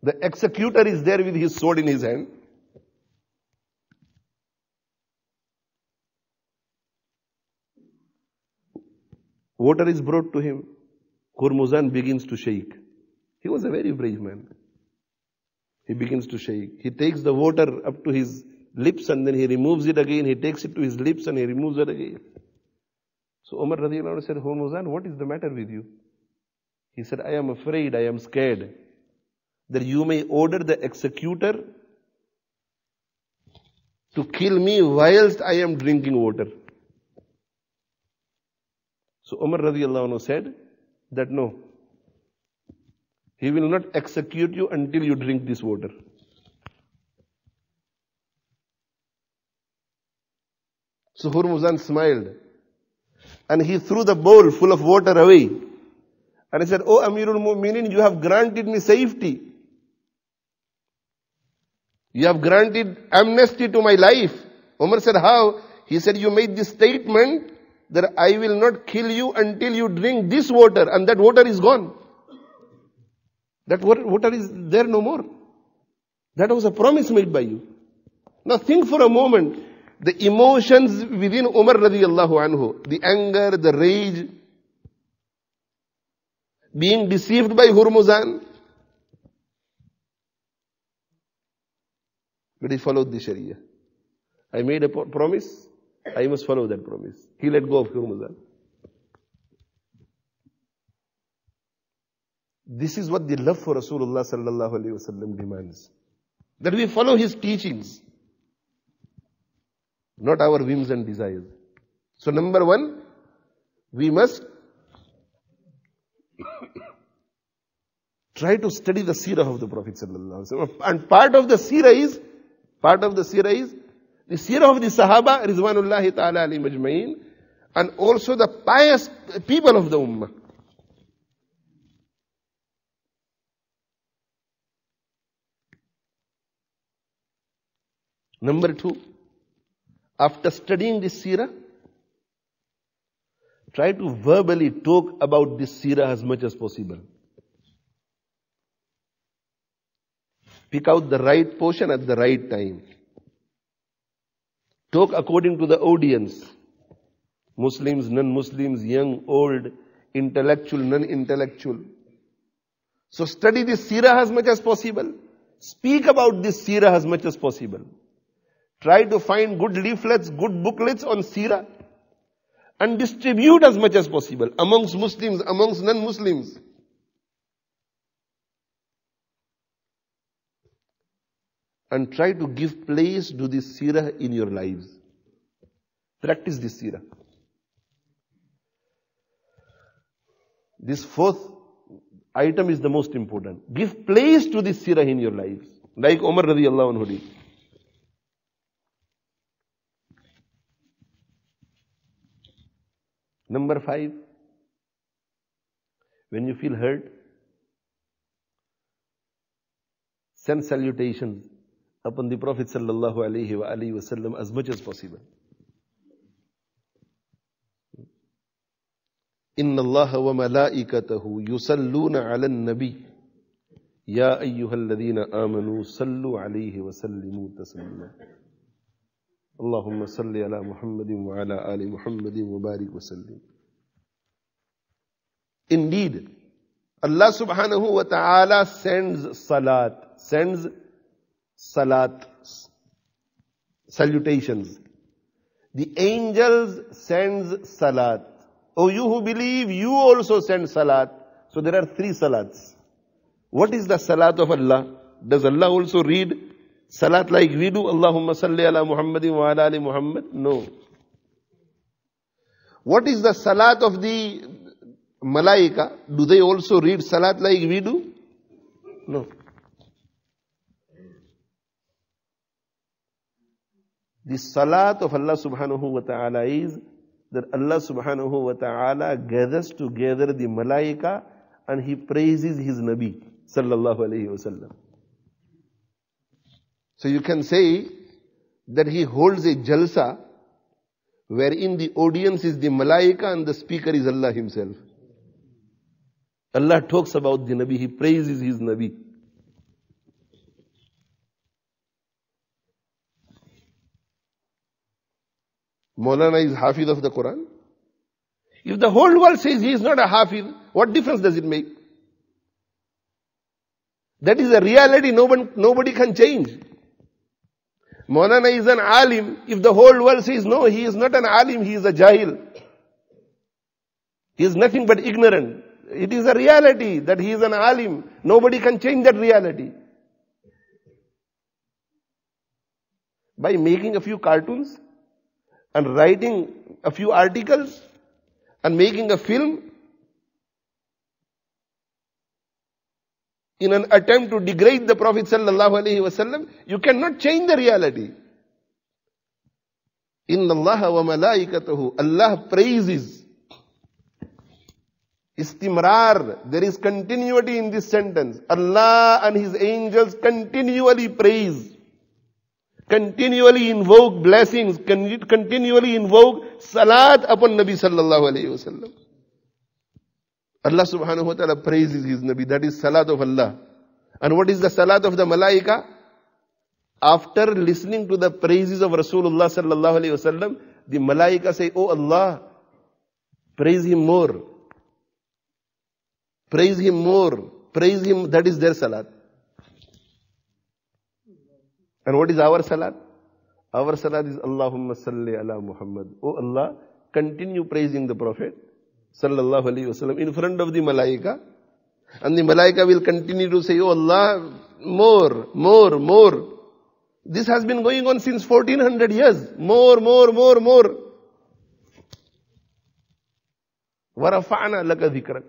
The executor is there with his sword in his hand. Water is brought to him. Hurmuzan begins to shake. He was a very brave man. He begins to shake. He takes the water up to his lips and then he removes it again. He takes it to his lips and he removes it again. So Umar radiyallahu anhu said, Hurmuzan, what is the matter with you? He said, I am afraid, I am scared that you may order the executor to kill me whilst I am drinking water. So Umar radiyallahu anhu said that no, he will not execute you until you drink this water. So Hurmuzan smiled and he threw the bowl full of water away. And he said, oh Amirul Mu'minin, you have granted me safety. You have granted amnesty to my life. Umar said, how? He said, you made this statement that I will not kill you until you drink this water, and that water is gone. That water is there no more. That was a promise made by you. Now think for a moment. The emotions within Umar radiyallahu anhu, the anger, the rage, being deceived by Hurmuzan. But he followed the Sharia. I made a promise, I must follow that promise. He let go of Hurmuzan. This is what the love for Rasulullah sallallahu alayhi wa sallam demands. That we follow his teachings, not our whims and desires. So number one, we must Try to study the Sirah of the Prophet ﷺ. And part of the Sirah is the Sirah of the Sahabah, Rizwanullahi Ta'ala Ali Majmain, and also the pious people of the Ummah. Number two, after studying this Sirah, try to verbally talk about this Sirah as much as possible. Pick out the right portion at the right time. Talk according to the audience. Muslims, non-Muslims, young, old, intellectual, non-intellectual. So study this Sirah as much as possible. Speak about this Sirah as much as possible. Try to find good leaflets, good booklets on Sirah, and distribute as much as possible amongst Muslims, amongst non-Muslims. And try to give place to this Sirah in your lives. Practice this Sirah. This fourth item is the most important. Give place to this Sirah in your lives. Like Umar radiallahu anhu did. Number five, when you feel hurt, send salutations upon the Prophet sallallahu alaihi wasallam as much as possible. Inna Allaha wa malaikatahu yusalluna ala nabi ya ayyuhalladhina amanu sallu alayhi wa sallimu taslima. Allahumma salli ala Muhammadin wa ala ali Muhammadin wa barik wa sallim. Indeed, Allah subhanahu wa ta'ala sends salat, salutations. The angels sends salat. Oh, you who believe, you also send salat. So there are three salats. What is the salat of Allah? Does Allah also read salat like we do? Allahumma salli ala Muhammadin wa ala ali Muhammad? No. What is the salat of the malaika? Do they also read salat like we do? No. The salat of Allah subhanahu wa ta'ala is that Allah subhanahu wa ta'ala gathers together the malaika and he praises his Nabi sallallahu alayhi wa sallam. So you can say that he holds a jalsa wherein the audience is the malaika and the speaker is Allah himself. Allah talks about the Nabi, he praises his Nabi. Maulana is Hafiz of the Quran. If the whole world says he is not a Hafiz, what difference does it make? That is a reality nobody can change. Maulana is an alim. If the whole world says no, he is not an alim, he is a jahil. He is nothing but ignorant. It is a reality that he is an alim. Nobody can change that reality. By making a few cartoons and writing a few articles and making a film in an attempt to degrade the Prophet sallallahu alaihi wasallam, you cannot change the reality. Inna Allaha wa malaikatahu, Allah praises. Istimrar, there is continuity in this sentence. Allah and his angels continually praise. Continually invoke blessings, continually invoke salat upon Nabi sallallahu alayhi wa sallam. Allah subhanahu wa ta'ala praises his Nabi. That is salat of Allah. And what is the salat of the malaika? After listening to the praises of Rasulullah sallallahu alayhi wa sallam, the malaika say, "Oh Allah, praise him more. Praise him more. Praise him." That is their salat. And what is our salat? Our salat is Allahumma salli ala Muhammad. Oh Allah, continue praising the Prophet sallallahu alayhi wasallam in front of the malaika. And the malaika will continue to say, "Oh Allah, more, more, more." This has been going on since 1400 years. More, more, more, more. وَرَفَعْنَا لَكَ ذِكْرَكَ.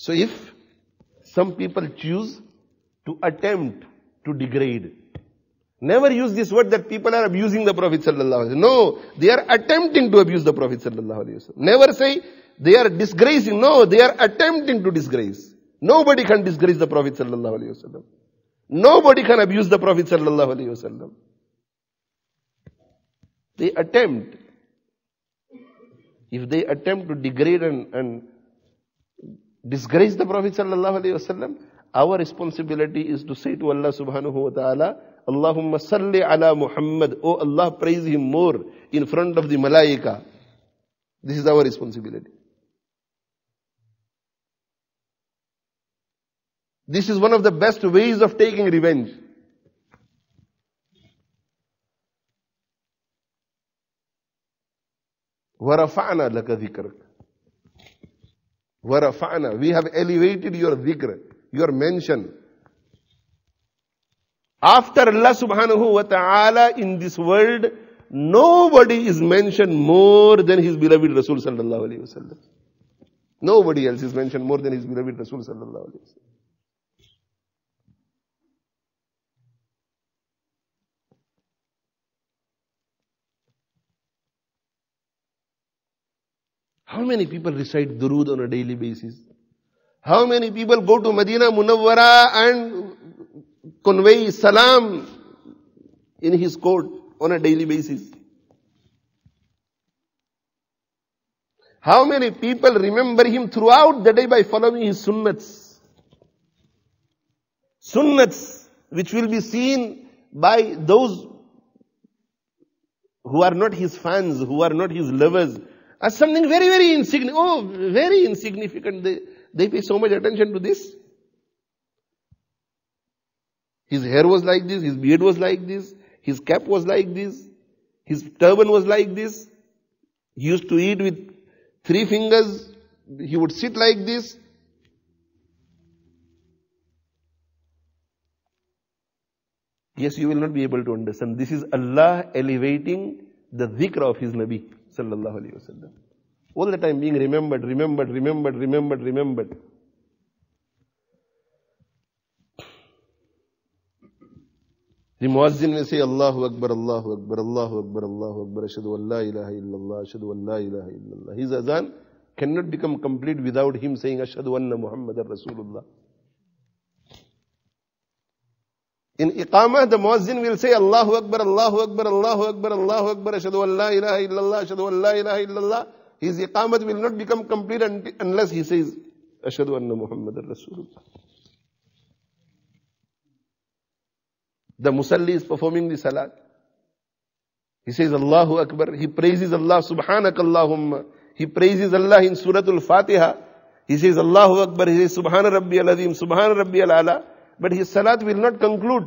So if some people choose to attempt to degrade, never use this word that people are abusing the Prophet ﷺ. No, they are attempting to abuse the Prophet ﷺ. Never say they are disgracing. No, they are attempting to disgrace. Nobody can disgrace the Prophet ﷺ. Nobody can abuse the Prophet ﷺ. They attempt. If they attempt to degrade and disgrace the Prophet ﷺ, our responsibility is to say to Allah subhanahu wa ta'ala, Allahumma salli ala Muhammad. Oh Allah, praise him more in front of the malaika. This is our responsibility. This is one of the best ways of taking revenge. وَرَفَعْنَا لَكَ ذِكْرَكَ. وَرَفَعْنَا, we have elevated your dhikr, your mention. After Allah subhanahu wa ta'ala in this world, nobody is mentioned more than his beloved Rasul sallallahu alayhi wa sallam. Nobody else is mentioned more than his beloved Rasul sallallahu alayhi wa sallam. How many people recite durood on a daily basis? How many people go to Madinah Munawwara and convey salam in his court on a daily basis? How many people remember him throughout the day by following his sunnats? Sunnats which will be seen by those who are not his fans, who are not his lovers, as something very, very insignificant. Oh, very insignificant. They pay so much attention to this. His hair was like this, his beard was like this, his cap was like this, his turban was like this. He used to eat with 3 fingers. He would sit like this. Yes, you will not be able to understand. This is Allah elevating the dhikr of his Nabi sallallahu alayhi wasallam. All the time being remembered, remembered, remembered, remembered, remembered. The muazzin will say, Allahu Akbar, Allahu Akbar, Allahu Akbar, Allahu Akbar, ashhadu an la ilaha illallah, ashhadu an la ilaha illallah. His azan cannot become complete without him saying, ashhadu anna Muhammadan Rasulullah. In Iqamah, the muazzin will say, Allahu Akbar, Allahu Akbar, Allahu Akbar, Allahu Akbar, ashhadu an la ilaha illallah, ashhadu an la ilaha illallah. His Iqamah will not become complete unless he says, ashhadu anna Muhammadan Rasulullah. The musalli is performing the salat. He says, Allahu Akbar. He praises Allah, subhanakallahumma. He praises Allah in Suratul Fatiha. He says, Allahu Akbar. He says, Subhana Rabbiyal Azim, Subhana Rabbiyal Ala. But his salat will not conclude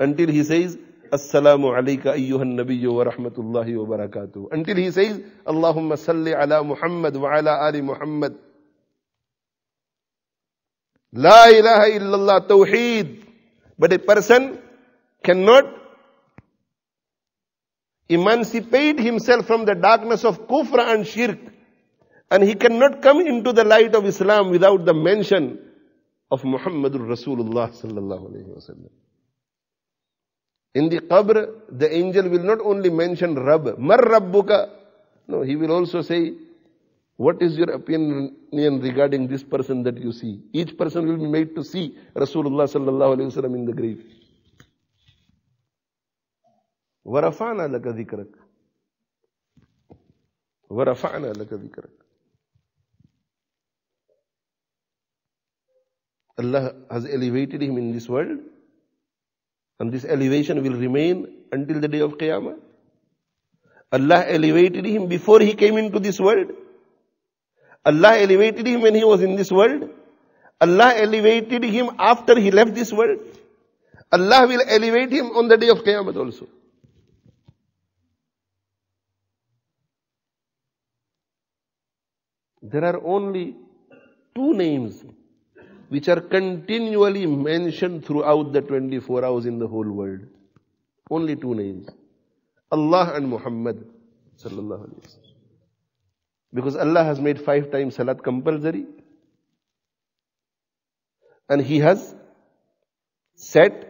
until he says, Assalamu alayka ayyuhan nabiyyu wa rahmatullahi wa barakatuh. Until he says, Allahumma salli ala Muhammad wa ala ali Muhammad. La ilaha illallah, tawheed. But a person cannot emancipate himself from the darkness of kufr and shirk. And he cannot come into the light of Islam without the mention of Muhammadur Rasulullah sallallahu alayhi wa sallam. In the qabr, the angel will not only mention Rabb, Mar Rabbuka. No, he will also say, what is your opinion regarding this person that you see? Each person will be made to see Rasulullah sallallahu alayhi wa sallam in the grave. وَرَفَعْنَا لَكَ ذِكْرَكَ. وَرَفَعْنَا لَكَ ذِكْرَكَ. Allah has elevated him in this world, and this elevation will remain until the day of Qiyamah. Allah elevated him before he came into this world. Allah elevated him when he was in this world. Allah elevated him after he left this world. Allah will elevate him on the day of Qiyamah also. There are only 2 names which are continually mentioned throughout the 24 hours in the whole world. Only 2 names. Allah and Muhammad sallallahu alayhi wa sallam. Because Allah has made 5 times salat compulsory. And He has set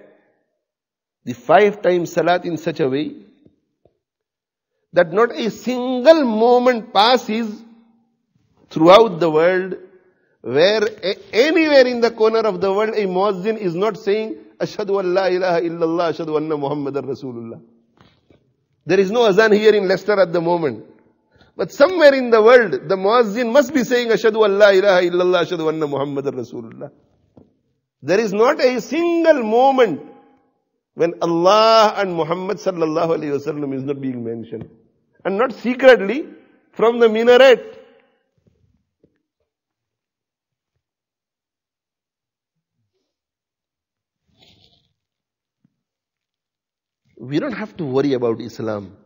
the 5 times salat in such a way that not a single moment passes throughout the world where anywhere in the corner of the world a muazzin is not saying Ashhadu an la ilaha illallah, Ashhadu anna Muhammadan Rasulullah. There is no azan here in Leicester at the moment. But somewhere in the world, the muazzin must be saying Ashhadu an la ilaha illallah, Ashhadu anna Muhammadan Rasulullah. There is not a single moment when Allah and Muhammad sallallahu alayhi wasallam is not being mentioned. And not secretly from the minaret. We don't have to worry about Islam.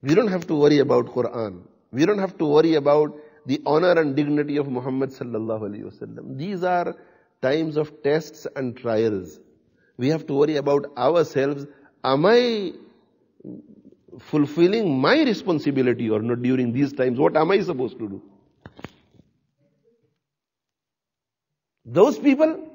We don't have to worry about Quran. We don't have to worry about the honor and dignity of Muhammad sallallahu alayhi wasallam. These are times of tests and trials. We have to worry about ourselves. Am I fulfilling my responsibility or not during these times? What am I supposed to do? Those people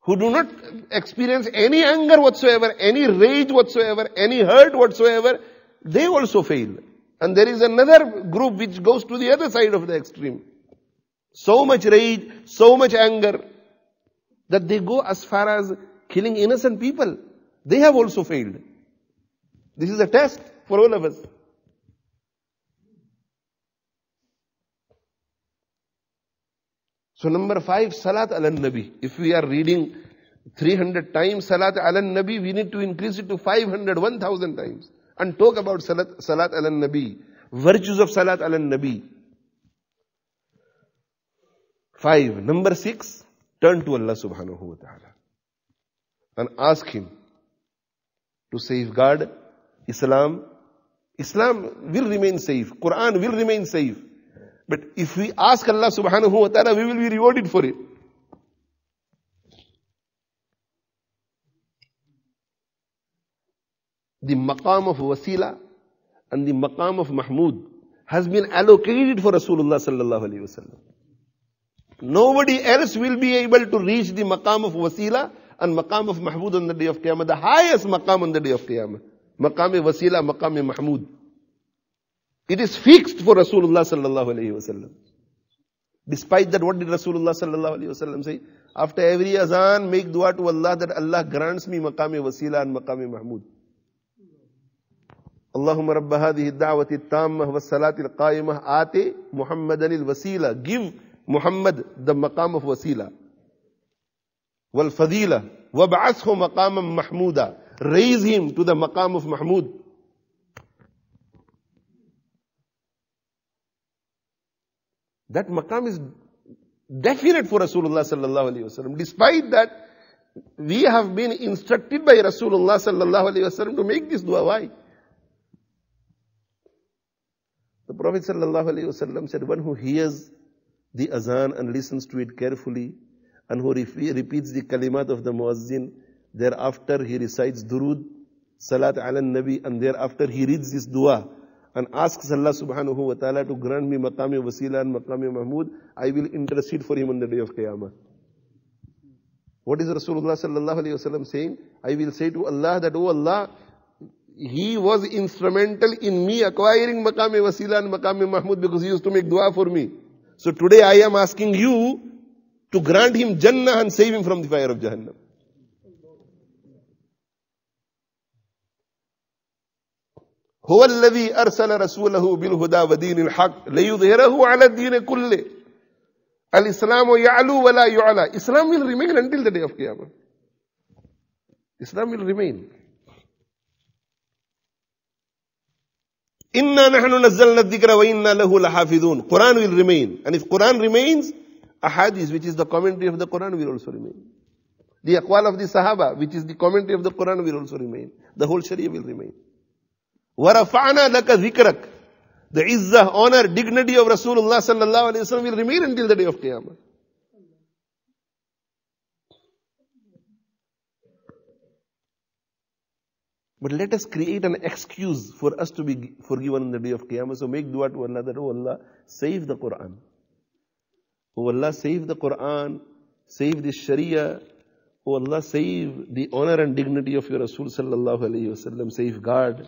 who do not experience any anger whatsoever, any rage whatsoever, any hurt whatsoever, they also fail. And there is another group which goes to the other side of the extreme. So much rage, so much anger, that they go as far as killing innocent people. They have also failed. This is a test for all of us. So number 5, Salat al-Nabi. If we are reading 300 times Salat al-Nabi, we need to increase it to 500, 1000 times. And talk about Salat al-Nabi, virtues of Salat al-Nabi. 5. Number 6, turn to Allah subhanahu wa ta'ala and ask Him to safeguard Islam. Islam will remain safe. Quran will remain safe. But if we ask Allah subhanahu wa ta'ala, we will be rewarded for it. The maqam of wasila and the maqam of mahmud has been allocated for Rasulullah sallallahu alayhi wasallam. Nobody else will be able to reach the maqam of wasila and maqam of mahmud on the day of Qiyamah, the highest maqam on the day of Qiyamah. Maqam-e-wasila, maqam-e-mahmud. It is fixed for Rasulullah sallallahu alayhi wasallam. Despite that, what did Rasulullah sallallahu alayhi wasallam say? After every azan, make dua to Allah that Allah grants me maqam-e-wasila and maqam-e-mahmud. Allahumma rabba hadhihi ad-da'wati at-tammah was-salati al-qa'imah ati Muhammadan al-wasila. Give Muhammad the maqam of wasila wal fadila wab'athhu maqaman mahmuda. Raise him to the maqam of mahmud. That maqam is definite for Rasulullah sallallahu alayhi wasallam. Despite that, we have been instructed by Rasulullah sallallahu alayhi wasallam to make this dua. Why? The Prophet sallallahu alayhi wasallam said, one who hears the azan and listens to it carefully and who repeats the kalimat of the muazzin, thereafter he recites durud, salat ala nabi, and thereafter he reads this dua and asks Allah subhanahu wa ta'ala to grant me maqam-e-wasila and maqam-e-mahmud, I will intercede for him on the day of Qiyamah. What is Rasulullah sallallahu alayhi wasallam saying? I will say to Allah that, oh Allah, He was instrumental in me acquiring maqam-e-wasila and maqam-e-mahmud because He used to make dua for me. So today I am asking you to grant him Jannah and save him from the fire of Jahannam. هو الذي أرسل رسوله بالهدى ودين الحق ليظهره على الدين كله الإسلام يعلو ولا يعلى. Islam will remain until the day of Qiyamah. Islam will remain. Inna nahnu nazzalna adh-dhikra wa inna lahu lahafidhun. Quran will remain. And if Quran remains, ahadith, which is the commentary of the Quran, will also remain. The aqwal of the Sahaba, which is the commentary of the Quran, will also remain. The whole Shariah will remain. وَرَفَعْنَا لَكَ ذِكْرَكَ. The izzah, honor, dignity of Rasulullah sallallahu alayhi wasallam will remain until the day of Qiyamah. But let us create an excuse for us to be forgiven on the day of Qiyamah. So make dua to Allah that, oh Allah, save the Quran. Oh Allah, save the Quran, save the Shariah. Oh Allah, save the honor and dignity of your Rasul sallallahu alayhi wa sallam. Safeguard.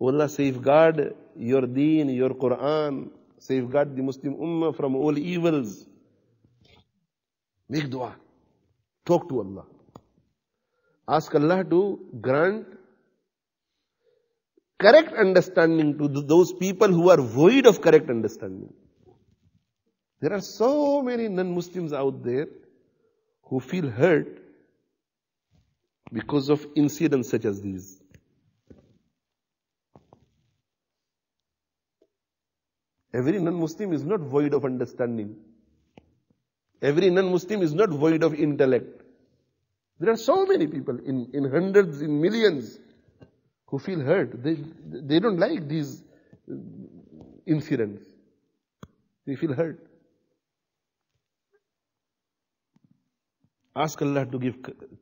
Oh Allah, safeguard your deen, your Quran. Safeguard the Muslim Ummah from all evils. Make dua. Talk to Allah. Ask Allah to grant correct understanding to those people who are void of correct understanding. There are so many non-Muslims out there who feel hurt because of incidents such as these. Every non-Muslim is not void of understanding. Every non-Muslim is not void of intellect. There are so many people in hundreds, in millions, who feel hurt. They don't like these incidents. They feel hurt. Ask Allah to give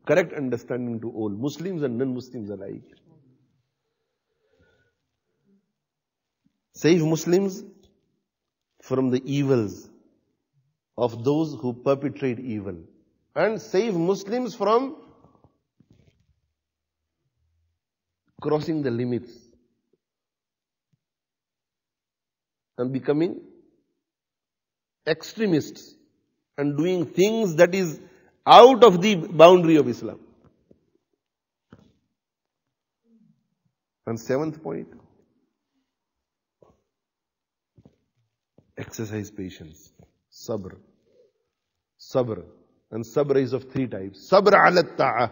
correct understanding to all, Muslims and non-Muslims alike. Save Muslims from the evils of those who perpetrate evil. And save Muslims from crossing the limits and becoming extremists and doing things that is out of the boundary of Islam. And seventh point, exercise patience, sabr. Sabr. And sabr is of three types. Sabr ala ta'ah.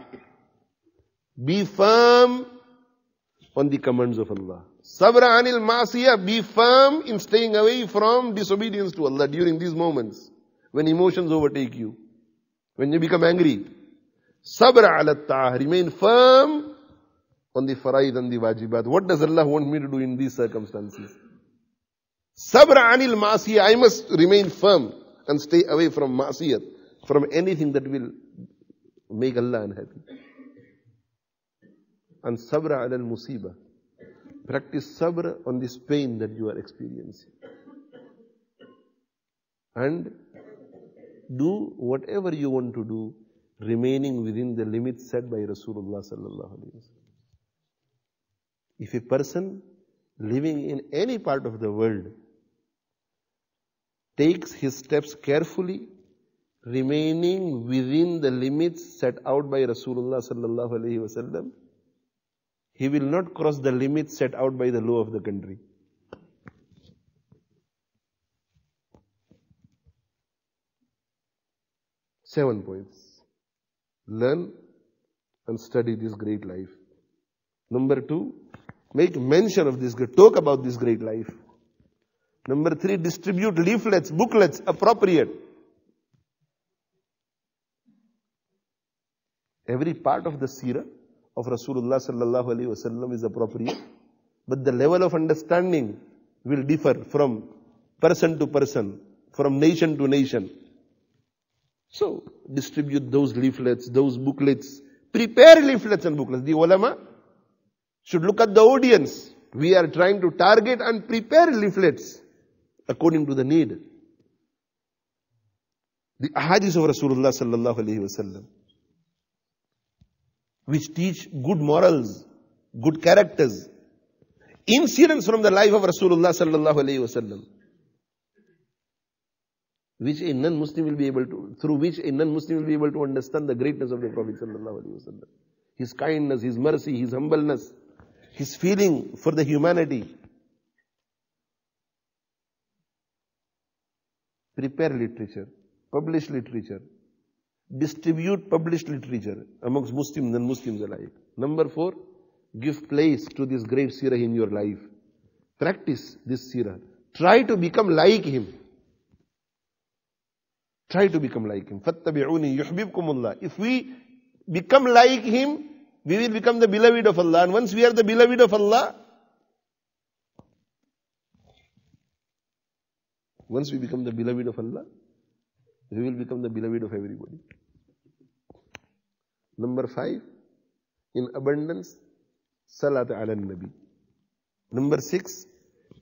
Be firm on the commands of Allah. Sabr anil ma'asiyah. Be firm in staying away from disobedience to Allah during these moments when emotions overtake you, when you become angry. Sabr ala ta'ah. Remain firm on the faraid and the wajibat. What does Allah want me to do in these circumstances? Sabr anil ma'asiyah. I must remain firm and stay away from ma'asiyah, from anything that will make Allah unhappy. And sabra ala al-musibah. Practice sabr on this pain that you are experiencing. And do whatever you want to do, remaining within the limits set by Rasulullah sallallahu alayhi wa sallam. If a person living in any part of the world takes his steps carefully, remaining within the limits set out by Rasulullah sallallahu alayhi wa sallam, he will not cross the limits set out by the law of the country. Seven points. Learn and study this great life. Number two, make mention of this, talk about this great life. Number three, distribute leaflets, booklets, appropriate. Every part of the Sirah of Rasulullah sallallahu alaihi wasallam is appropriate, but the level of understanding will differ from person to person, from nation to nation. So distribute those leaflets, those booklets. Prepare leaflets and booklets. The ulama should look at the audience. We are trying to target and prepare leaflets according to the need. The ahadith of Rasulullah sallallahu alaihi wasallam, which teach good morals, good characters, incidents from the life of Rasulullah sallallahu alayhi wa sallam, which a non-Muslim will be able to, through which a non-Muslim will be able to understand the greatness of the Prophet sallallahu alayhi wa sallam. His kindness, his mercy, his humbleness, his feeling for the humanity. Prepare literature, publish literature. Distribute published literature amongst Muslims and Muslims alike. Number four, give place to this great Sirah in your life. Practice this Sirah. Try to become like him. Try to become like him. فَاتَّبِعُونِي يُحْبِبْكُمُ اللَّهِ. If we become like him, we will become the beloved of Allah. And once we are the beloved of Allah, once we become the beloved of Allah, we will become the beloved of everybody. Number five, in abundance, Salat ala Nabi. Number 6,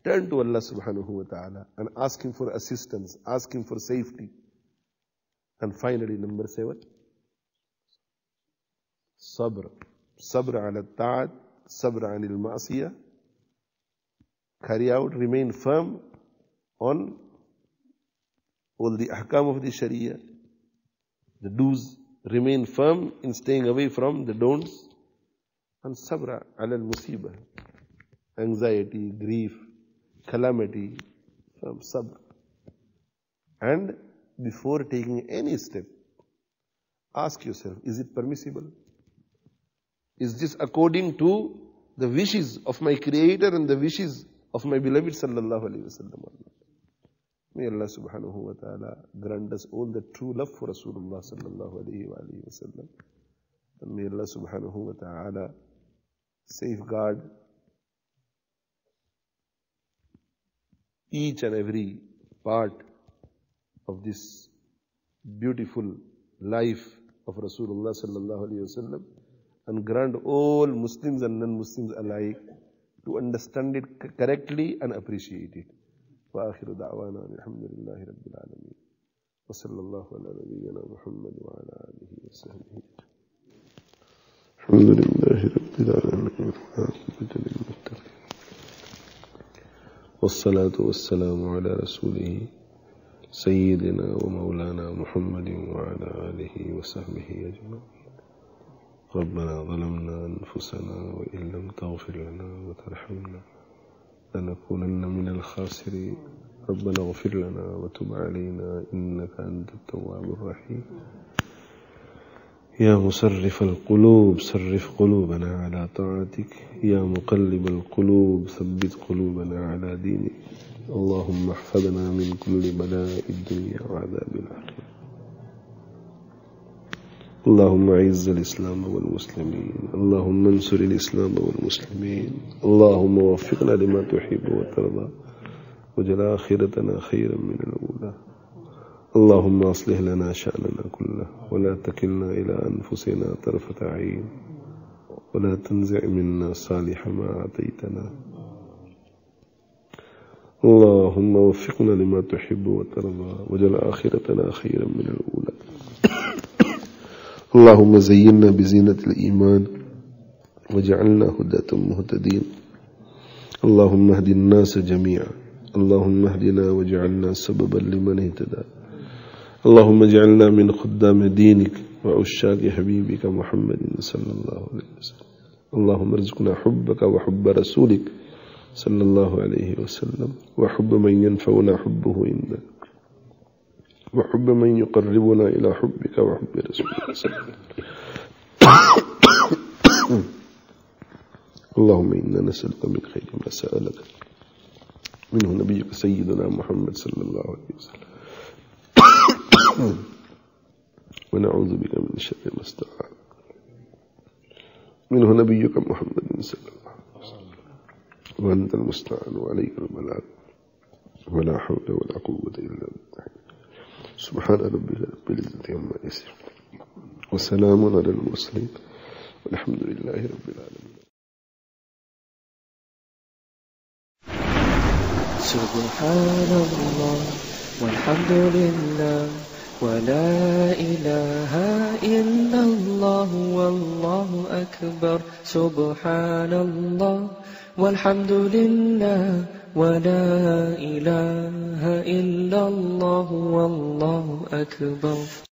turn to Allah subhanahu wa ta'ala and ask Him for assistance, ask Him for safety. And finally, number 7, sabr. Sabr ala ta'at, sabr anil ma'asiyah. Carry out, remain firm on all the ahkam of the Sharia, the do's, remain firm in staying away from the don'ts, and sabra ala al-musibah, anxiety, grief, calamity, from sabr. And before taking any step, ask yourself, is it permissible? Is this according to the wishes of my Creator and the wishes of my beloved sallallahu alayhi wa sallam? May Allah subhanahu wa ta'ala grant us all the true love for Rasulullah sallallahu alayhi wa sallam. And may Allah subhanahu wa ta'ala safeguard each and every part of this beautiful life of Rasulullah sallallahu alayhi wa sallam, and grant all Muslims and non-Muslims alike to understand it correctly and appreciate it. وآخر دعوانا الحمد لله رب العالمين وصلى الله على نبينا محمد وعلى آله وصحبه الحمد لله رب العالمين والصلاة والسلام على رسوله سيدنا ومولانا محمد وعلى آله وصحبه أجمعين ربنا ظلمنا أنفسنا وإن لم تغفر لنا وترحمنا لنكونن من الخاسرين ربنا اغفر لنا وتب علينا إنك أنت التواب الرحيم يا مصرف القلوب صرف قلوبنا على طاعتك يا مقلب القلوب ثبت قلوبنا على دينك اللهم احفظنا من كل بلاء الدنيا وعذاب الآخرة اللهم عز الإسلام والمسلمين اللهم انصر الإسلام والمسلمين اللهم وفقنا لما تحب وترضى واجعل آخرتنا خيرا من الأولى اللهم أصلح لنا شأننا كله ولا تكلنا إلى أنفسنا طرفة عين ولا تنزع منا صالح ما أعطيتنا اللهم وفقنا لما تحب وترضى واجعل آخرتنا خيرا من الأولى اللهم زينا بزينة الإيمان وجعلنا هداة مهتدين اللهم اهد الناس جميعا اللهم اهدنا وجعلنا سببا لمن اهتدى اللهم اجعلنا من خدام دينك وعشاق حبيبك محمد صلى الله عليه وسلم اللهم ارزقنا حبك وحب رسولك صلى الله عليه وسلم وحب من ينفعنا حبه عندك وحب من يقربنا إلى حبك وحب رسولك صلى الله عليه وسلم اللهم إنا نسألك من خير ما سألك منه نبيك سيدنا محمد صلى الله عليه وسلم ونعوذ بك من شر ما استعاذك منه نبيك محمد صلى الله عليه وسلم وأنت المستعان وعليك البلاغ ولا حول ولا قوة إلا بالله سبحان رب العزة عما يصفون وسلام على المرسلين والحمد لله رب العالمين. سبحان الله والحمد لله ولا إله إلا الله والله أكبر سبحان الله والحمد لله ولا إله إلا الله والله أكبر.